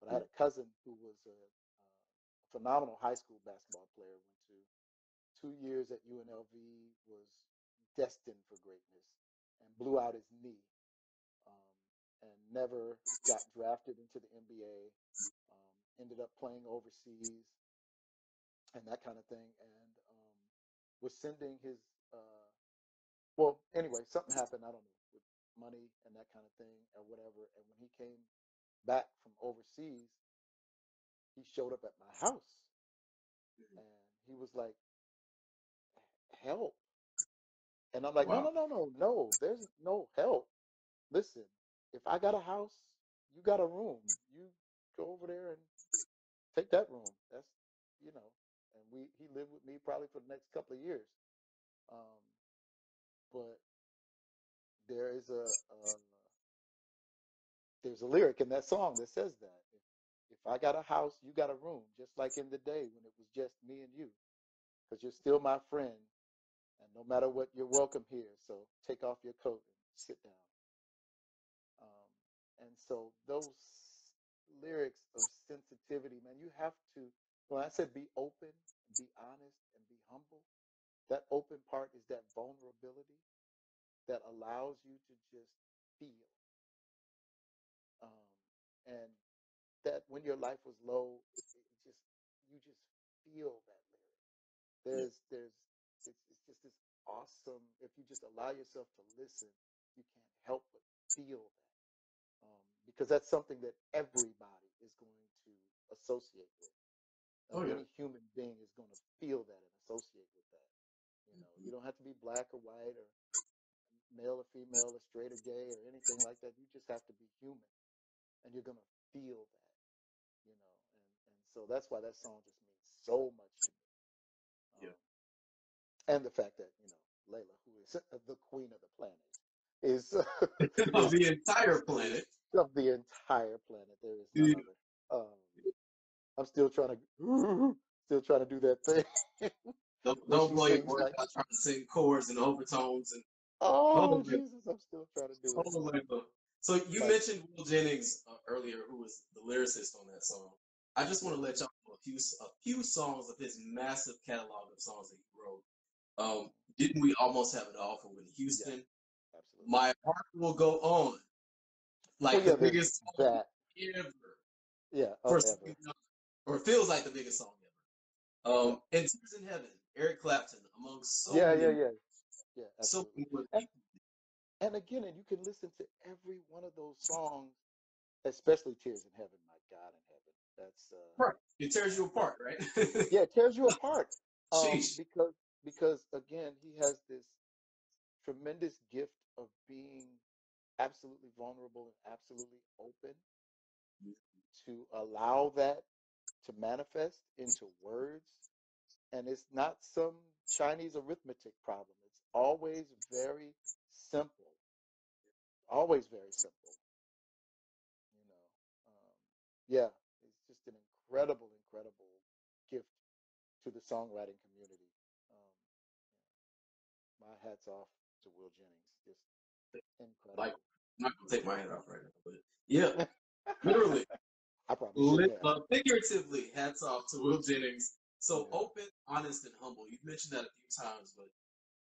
But I had a cousin who was a, a phenomenal high school basketball player, went to two years at U N L V, was destined for greatness, and blew out his knee um, and never got drafted into the N B A, um, ended up playing overseas and that kind of thing, and um, was sending his, uh, well, anyway, something happened, I don't know, money and that kind of thing or whatever. And when he came back from overseas, he showed up at my house and he was like, help. And I'm like, wow. no, no, no, no, no, there's no help. Listen, if I got a house, you got a room, you go over there and take that room. That's, you know, and we, he lived with me probably for the next couple of years. Um, but There is a uh, there's a lyric in that song that says that. If, if I got a house, you got a room, just like in the day when it was just me and you, because you're still my friend, and no matter what, you're welcome here. So take off your coat and sit down. Um, and so those lyrics of sensitivity, man, you have to, when I said be open, be honest, and be humble, that open part is that vulnerability that allows you to just feel. Um, and that when your life was low, it, it just, you just feel that lyric. There's, there's, it's, it's just this awesome, if you just allow yourself to listen, you can't help but feel that. Um, because that's something that everybody is going to associate with. Um, oh, yeah. Any human being is going to feel that and associate with that. You know, you don't have to be black or white or male or female or straight or gay or anything like that. You just have to be human, and you're gonna feel that, you know. And, and so that's why that song just means so much to me. Um, yeah. And the fact that, you know, Layla, who is the queen of the planet, is uh, of the entire planet. Of the entire planet, there is none other. Um, I'm still trying to, still trying to do that thing. don't don't blame me. Like, I'm trying to sing chords and overtones and. Oh, oh Jesus, I'm still trying to do totally it. Low. So you like, mentioned Will Jennings uh, earlier, who was the lyricist on that song. I just want to let y'all know a few, a few songs of his massive catalog of songs that he wrote. Um, Didn't we almost have it all for Whitney Houston? Yeah, absolutely. My Heart Will Go On. Like well, yeah, the biggest song ever. Yeah. Oh, for ever. Song, or feels like the biggest song ever. Um, and Tears in Heaven, Eric Clapton, among so yeah, many. Yeah, yeah, yeah. Absolutely. So many. And again, and you can listen to every one of those songs, especially Tears in Heaven, My God in Heaven. That's uh, right. It tears you apart, right? Yeah, it tears you apart. Um, because because again, he has this tremendous gift of being absolutely vulnerable and absolutely open to allow that to manifest into words. And it's not some Chinese arithmetic problem. It's always very simple. Always very simple. You know, um, yeah, it's just an incredible, incredible gift to the songwriting community. Um, my hat's off to Will Jennings. Just incredible. Like, I'm not gonna take my hat off right now, but yeah, literally. I probably should, uh, figuratively, hats off to Will Jennings. So yeah. Open, honest, and humble. You've mentioned that a few times, but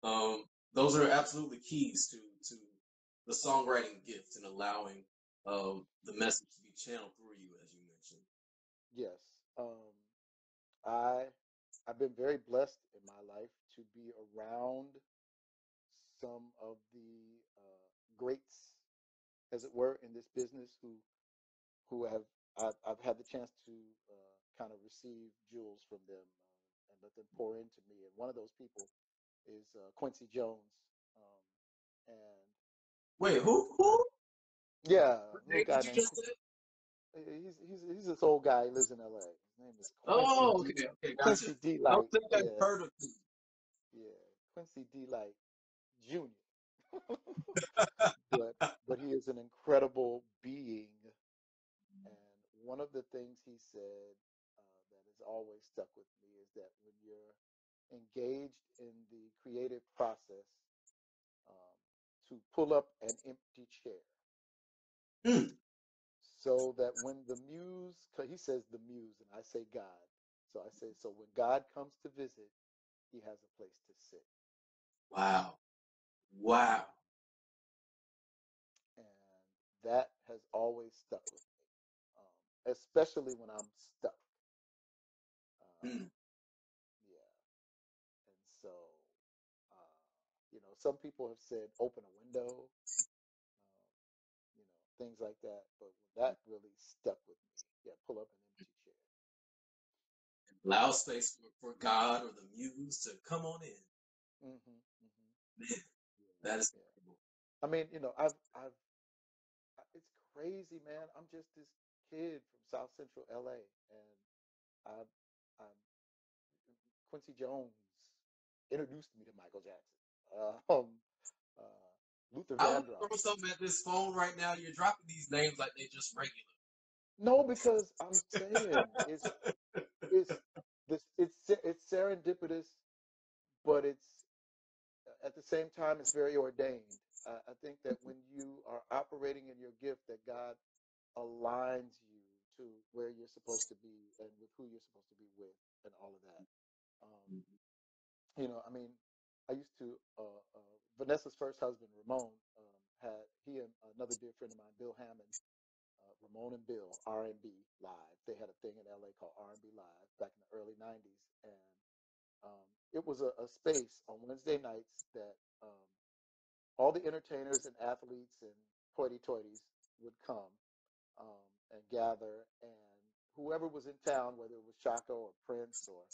um, those are absolutely keys to to the songwriting gift and allowing um, the message to be channeled through you, as you mentioned. Yes, um, I I've been very blessed in my life to be around some of the uh, greats, as it were, in this business who who have. I've, I've had the chance to uh, kind of receive jewels from them uh, and let them pour into me. And one of those people is uh, Quincy Jones. Um, and wait, who? Who? Yeah, new guy named, he's he's he's this old guy. He lives in L A. His name is Quincy. Oh, okay, D- okay, gotcha. Quincy D. Light. I don't think I've yeah. heard of him. Yeah, Quincy D. Light Junior but but he is an incredible being. And one of the things he said uh, that has always stuck with me is that when you're engaged in the creative process, um, to pull up an empty chair, so that when the muse, cause he says the muse and I say God, so I say, so when God comes to visit, he has a place to sit. Wow. Wow. And that has always stuck with me. Especially when I'm stuck. Um, mm. Yeah. And so, uh, you know, some people have said open a window, um, you know, things like that. But that really stuck with me. Yeah, pull up an empty chair. Allow space for, for God or the muse to come on in. Mm-hmm, mm-hmm. Man, yeah, that is yeah. incredible. I mean, you know, I've, I've, it's crazy, man. I'm just this kid from South Central L A, and I, I, Quincy Jones introduced me to Michael Jackson. Uh, um, uh, Luther Vandross. I'm throwing something at this phone right now. You're dropping these names like they're just regular. No, because I'm saying it's it's this it's it's serendipitous, but it's at the same time it's very ordained. Uh, I think that when you are operating in your gift, that God aligns you to where you're supposed to be and with who you're supposed to be with and all of that. Um, you know, I mean, I used to, uh, uh, Vanessa's first husband, Ramon, um, had, he and another dear friend of mine, Bill Hammond, uh, Ramon and Bill, R and B Live. They had a thing in L A called R and B Live back in the early nineties. And um, it was a, a space on Wednesday nights that um, all the entertainers and athletes and hoity-toities would come Um, and gather, and whoever was in town, whether it was Shaka or Prince or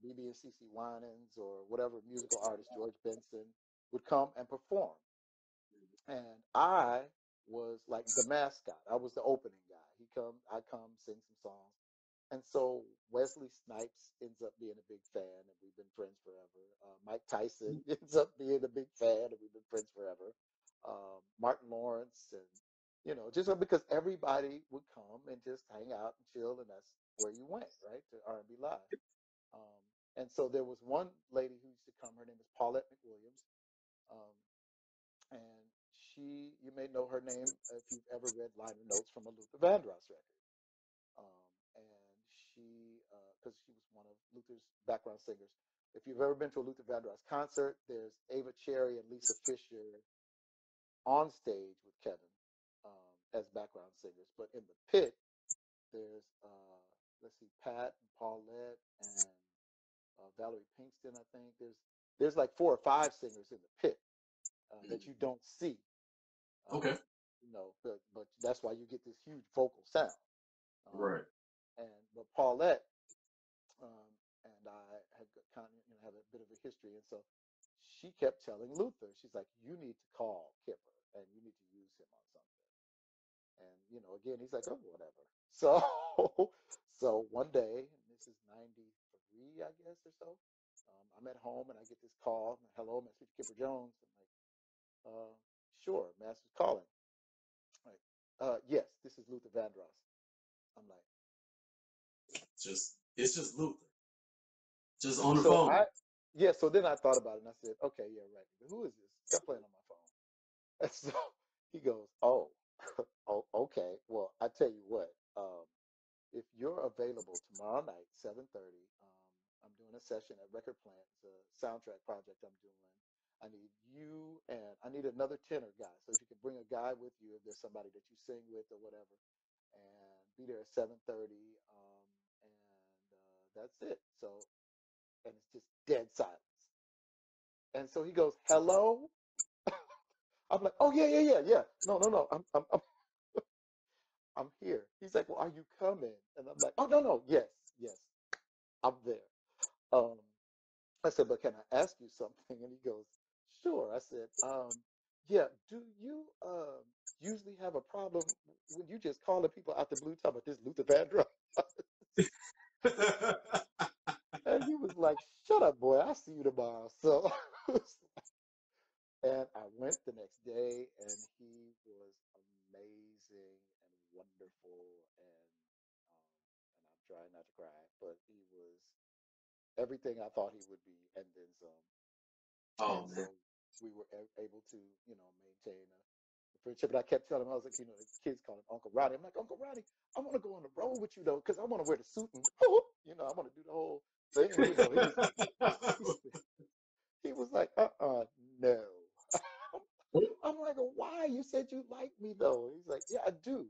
B B and C C Winans or whatever musical artist, George Benson, would come and perform. And I was like the mascot. I was the opening guy. He come, I come, sing some songs. And so Wesley Snipes ends up being a big fan, and we've been friends forever. Uh, Mike Tyson ends up being a big fan, and we've been friends forever. Um, Martin Lawrence and You know, just because everybody would come and just hang out and chill, and that's where you went, right, to R and B Live. Um, and so there was one lady who used to come. Her name is Paulette McWilliams. Um, and she, you may know her name if you've ever read liner notes from a Luther Vandross record. Um, and she, because uh, she was one of Luther's background singers, If you've ever been to a Luther Vandross concert, there's Ava Cherry and Lisa Fisher on stage with Kevin um, as background singers. But in the pit, there's, uh, let's see, Pat and Paulette and uh, Valerie Pinkston, I think. There's there's like four or five singers in the pit uh, mm. that you don't see. Um, okay. You know, but, but that's why you get this huge vocal sound. Um, right. And but Paulette um, and I had kind of, you know, had a bit of a history, and so she kept telling Luther, she's like, "You need to call Kipper, and you need to use him on something." And you know, again, he's like, "Oh, whatever." So, so one day, and this is ninety-three, I guess, or so. Um, I'm at home, and I get this call. Like, "Hello, Master Kipper Jones." I'm like, uh, "Sure, Master's calling." I'm like, uh, "Yes, this is Luther Vandross." I'm like, just it's just Luther, just on the so phone. I, yeah. So then I thought about it and I said, okay, yeah, right. But who is this? Stop playing on my phone. And so he goes, oh, oh, okay. Well, I tell you what. Um, if you're available tomorrow night, seven thirty, um, I'm doing a session at Record Plant. It's a soundtrack project I'm doing. I need you and I need another tenor guy. So if you can bring a guy with you, if there's somebody that you sing with or whatever, and be there at seven thirty. Um, and uh, that's it. So, and it's just dead silence. And so he goes, "Hello." I'm like, "Oh yeah, yeah, yeah, yeah. No, no, no. I'm, I'm, I'm, I'm here." He's like, "Well, are you coming?" And I'm like, "Oh no, no. Yes, yes. I'm there." Um, I said, "But can I ask you something?" And he goes, "Sure." I said, um, "Yeah. Do you uh, usually have a problem when you just calling people out the blue talking about this Luther Vandross?" And he was like, "Shut up, boy. I'll see you tomorrow." So, and I went the next day, and he was amazing and wonderful, and um, and I'm trying not to cry, but he was everything I thought he would be, and then some. Oh, and man. So we were able to, you know, maintain a friendship. And I kept telling him, I was like, you know, the kids call him Uncle Roddy. I'm like, "Uncle Roddy, I want to go on the road with you, though, because I want to wear the suit and, you know, I want to do the whole thing." You know, he, was like, he was like, uh-uh, no. I'm like, "Why? You said you liked me, though." He's like, "Yeah, I do.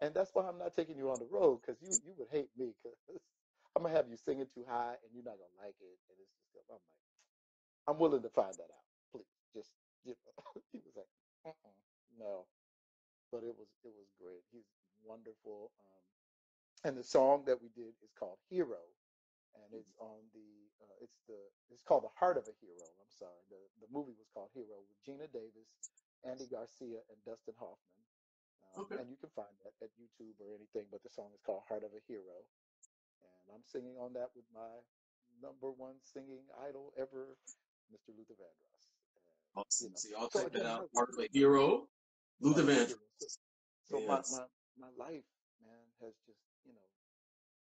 And that's why I'm not taking you on the road, because you, you would hate me, because I'm going to have you singing too high, and you're not going to like it." And it's just, I'm like, I'm willing to find that out. Please, just, you know. He was like, uh-uh, no. But it was, it was great. He's wonderful. Um, and the song that we did is called Hero, and it's on the, uh, it's the, it's called The Heart of a Hero. I'm sorry. The the movie was called Hero with Gina Davis, Andy Garcia, and Dustin Hoffman. Um, okay. And you can find that at YouTube or anything, but the song is called Heart of a Hero. And I'm singing on that with my number one singing idol ever, Mister Luther Vandross. Awesome. You know. See, I'll so check that out. Heart of a Hero, Luther Vandross. So, so yes. my, my, my life, man, has just, you know,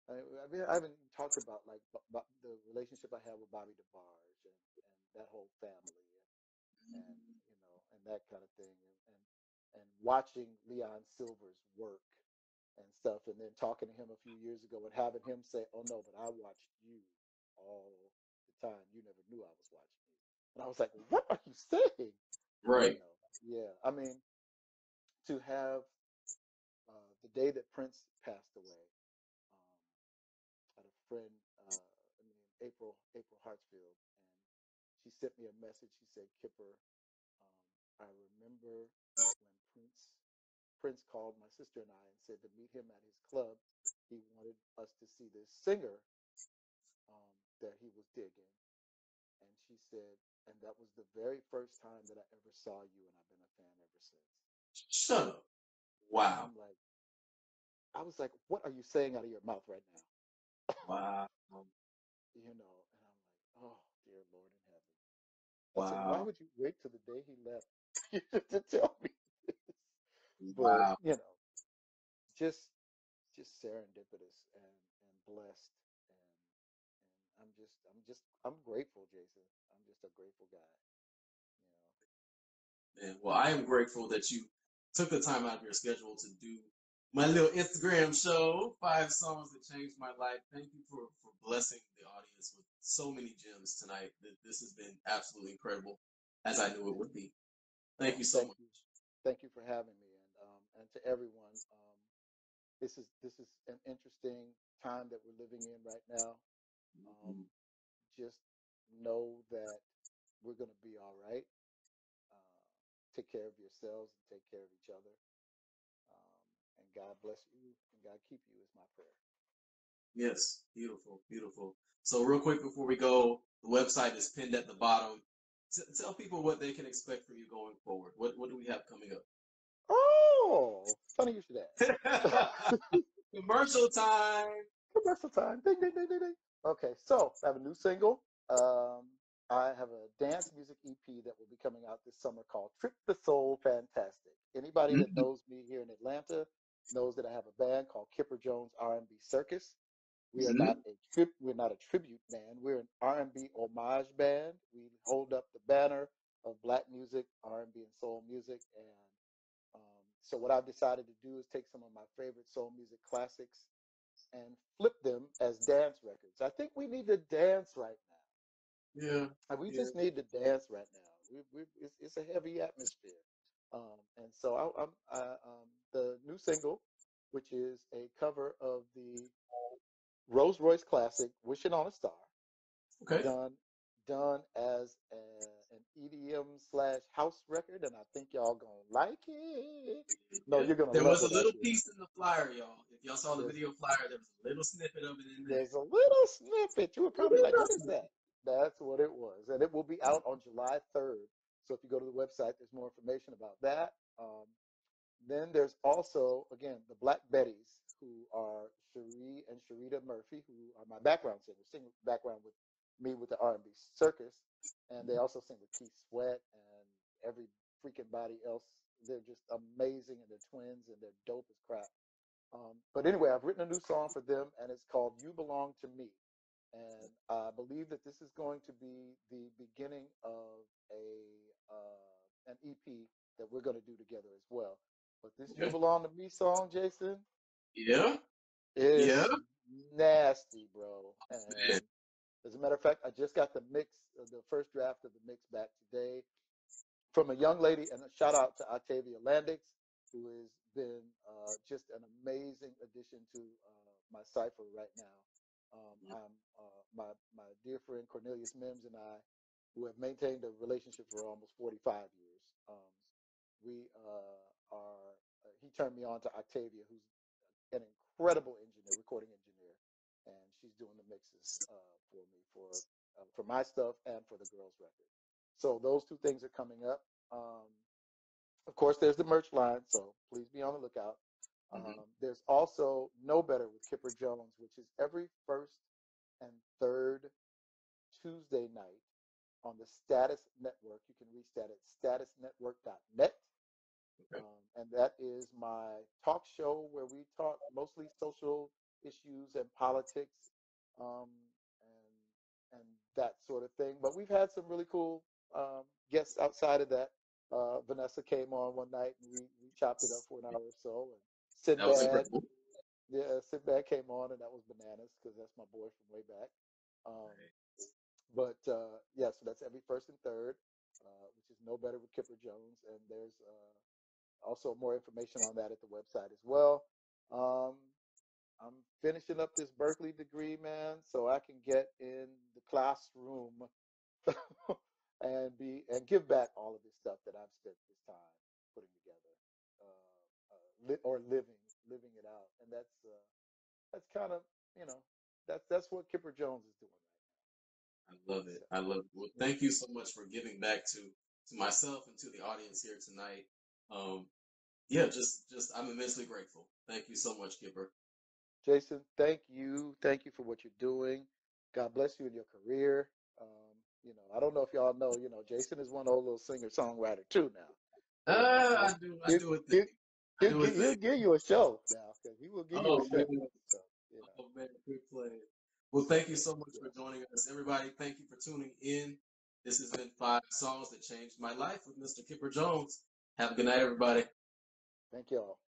I, I mean, I haven't talked about like about the relationship I have with Bobby DeBarge and, and that whole family, and, and you know, and that kind of thing, and, and and watching Leon Silver's work and stuff, and then talking to him a few years ago and having him say, "Oh no, but I watched you all the time. You never knew I was watching." And I was like, "What are you saying?" Right. You know, yeah. I mean, to have uh, the day that Prince passed away, um, I had a friend, uh, I mean, April, April Hartsfield, and she sent me a message. She said, "Kipper, um, I remember when Prince Prince called my sister and I and said to meet him at his club. He wanted us to see this singer um, that he was digging." And she said, "And that was the very first time that I ever saw you, and I've been a fan ever since." Shut up. Wow. I'm like, I was like, "What are you saying out of your mouth right now?" Wow. You know, and I'm like, oh, dear Lord in heaven. Wow. I said, why would you wait till the day he left to tell me this? But, wow. You know, just just serendipitous and, and blessed. I'm just, I'm just, I'm grateful, Jason. I'm just a grateful guy. You know? Man, well, I am grateful that you took the time out of your schedule to do my little Instagram show, Five Songs That Changed My Life. Thank you for, for blessing the audience with so many gems tonight. This has been absolutely incredible, as I knew it would be. Thank you so Thank much. You. Thank you for having me, and um, and to everyone. Um, this is this is an interesting time that we're living in right now. Um, just know that we're going to be all right. Uh, take care of yourselves and take care of each other. Um, and God bless you and God keep you is my prayer. Yes, beautiful, beautiful. So real quick before we go, the website is pinned at the bottom. T- tell people what they can expect from you going forward. What what do we have coming up? Oh, funny you should ask. Commercial time. Commercial time. Ding, ding, ding, ding, ding. Okay, so I have a new single. Um, I have a dance music E P that will be coming out this summer called Trip the Soul Fantastic. Anybody mm-hmm. that knows me here in Atlanta knows that I have a band called Kipper Jones R and B Circus. We are mm-hmm. not a trip. We're not a tribute band. We're an R and B homage band. We hold up the banner of black music, R and B, and soul music. And um, so what I've decided to do is take some of my favorite soul music classics and flip them as dance records. I think we need to dance right now. Yeah, and we yeah. just need to dance right now. We, we, it's, it's a heavy atmosphere, um, and so I, I'm I, um, the new single, which is a cover of the Rolls Royce classic "Wishing on a Star," okay, done done as a, an E D M slash house record, and I think y'all gonna like it. No, you're gonna. There love was a little piece in the flyer, y'all. If y'all saw the there's, video flyer, there was a little snippet of it in there. There's a little snippet. You were probably like, "What is that?" That's what it was, and it will be out on July third. So if you go to the website, there's more information about that. Um, then there's also, again, the Black Betties, who are Cherie and Sherita Murphy, who are my background singers, sing background with me with the R and B Circus, and they also sing with Keith Sweat and every freaking body else. They're just amazing, and they're twins, and they're dope as crap. Um, but anyway, I've written a new song for them, and it's called You Belong to Me. And I believe that this is going to be the beginning of a uh, an E P that we're going to do together as well. But this okay. You Belong to Me song, Jason, yeah, is yeah. nasty, bro. And as a matter of fact, I just got the mix, the first draft of the mix back today from a young lady. And a shout out to Octavia Landix, who has been uh, just an amazing addition to uh, my cipher right now. Um, I'm, uh, my my dear friend Cornelius Mims and I, who have maintained a relationship for almost forty-five years. Um, we uh, are. Uh, he turned me on to Octavia, who's an incredible engineer, recording engineer, and she's doing the mixes uh, for me for uh, for my stuff and for the girls' record. So those two things are coming up. Um, of course, there's the merch line, so please be on the lookout. Mm-hmm. Um, there's also No Better with Kipper Jones, which is every first and third Tuesday night on the Status Network. You can reach that at status network dot net. Okay. Um, and that is my talk show where we talk mostly social issues and politics um, and, and that sort of thing. But we've had some really cool um, guests outside of that. Uh, Vanessa came on one night and we, we chopped it up for an hour or so. And, Sinbad, yeah, Sinbad came on, and that was bananas because that's my boy from way back. Um, right. But uh, yeah, so that's every first and third, uh, which is No Better with Kipper Jones, and there's uh, also more information on that at the website as well. Um, I'm finishing up this Berklee degree, man, so I can get in the classroom and be and give back all of this stuff that I've spent this time putting together. Uh, or living, living it out. And that's, uh, that's kind of, you know, that's, that's what Kipper Jones is doing right now. I love it. So. I love it. Well, thank you so much for giving back to, to myself and to the audience here tonight. Um, yeah, just, just, I'm immensely grateful. Thank you so much, Kipper. Jason, thank you. Thank you for what you're doing. God bless you in your career. Um, you know, I don't know if y'all know, you know, Jason is one old little singer songwriter too now. Ah, uh, I do, I do you, a thing. You, He'll, he'll, he'll give you a show now. He will give oh, you a man. show. Yeah. Oh, man, good play. Well, thank you so much for joining us, everybody. Thank you for tuning in. This has been Five Songs That Changed My Life with Mister Kipper Jones. Have a good night, everybody. Thank you all.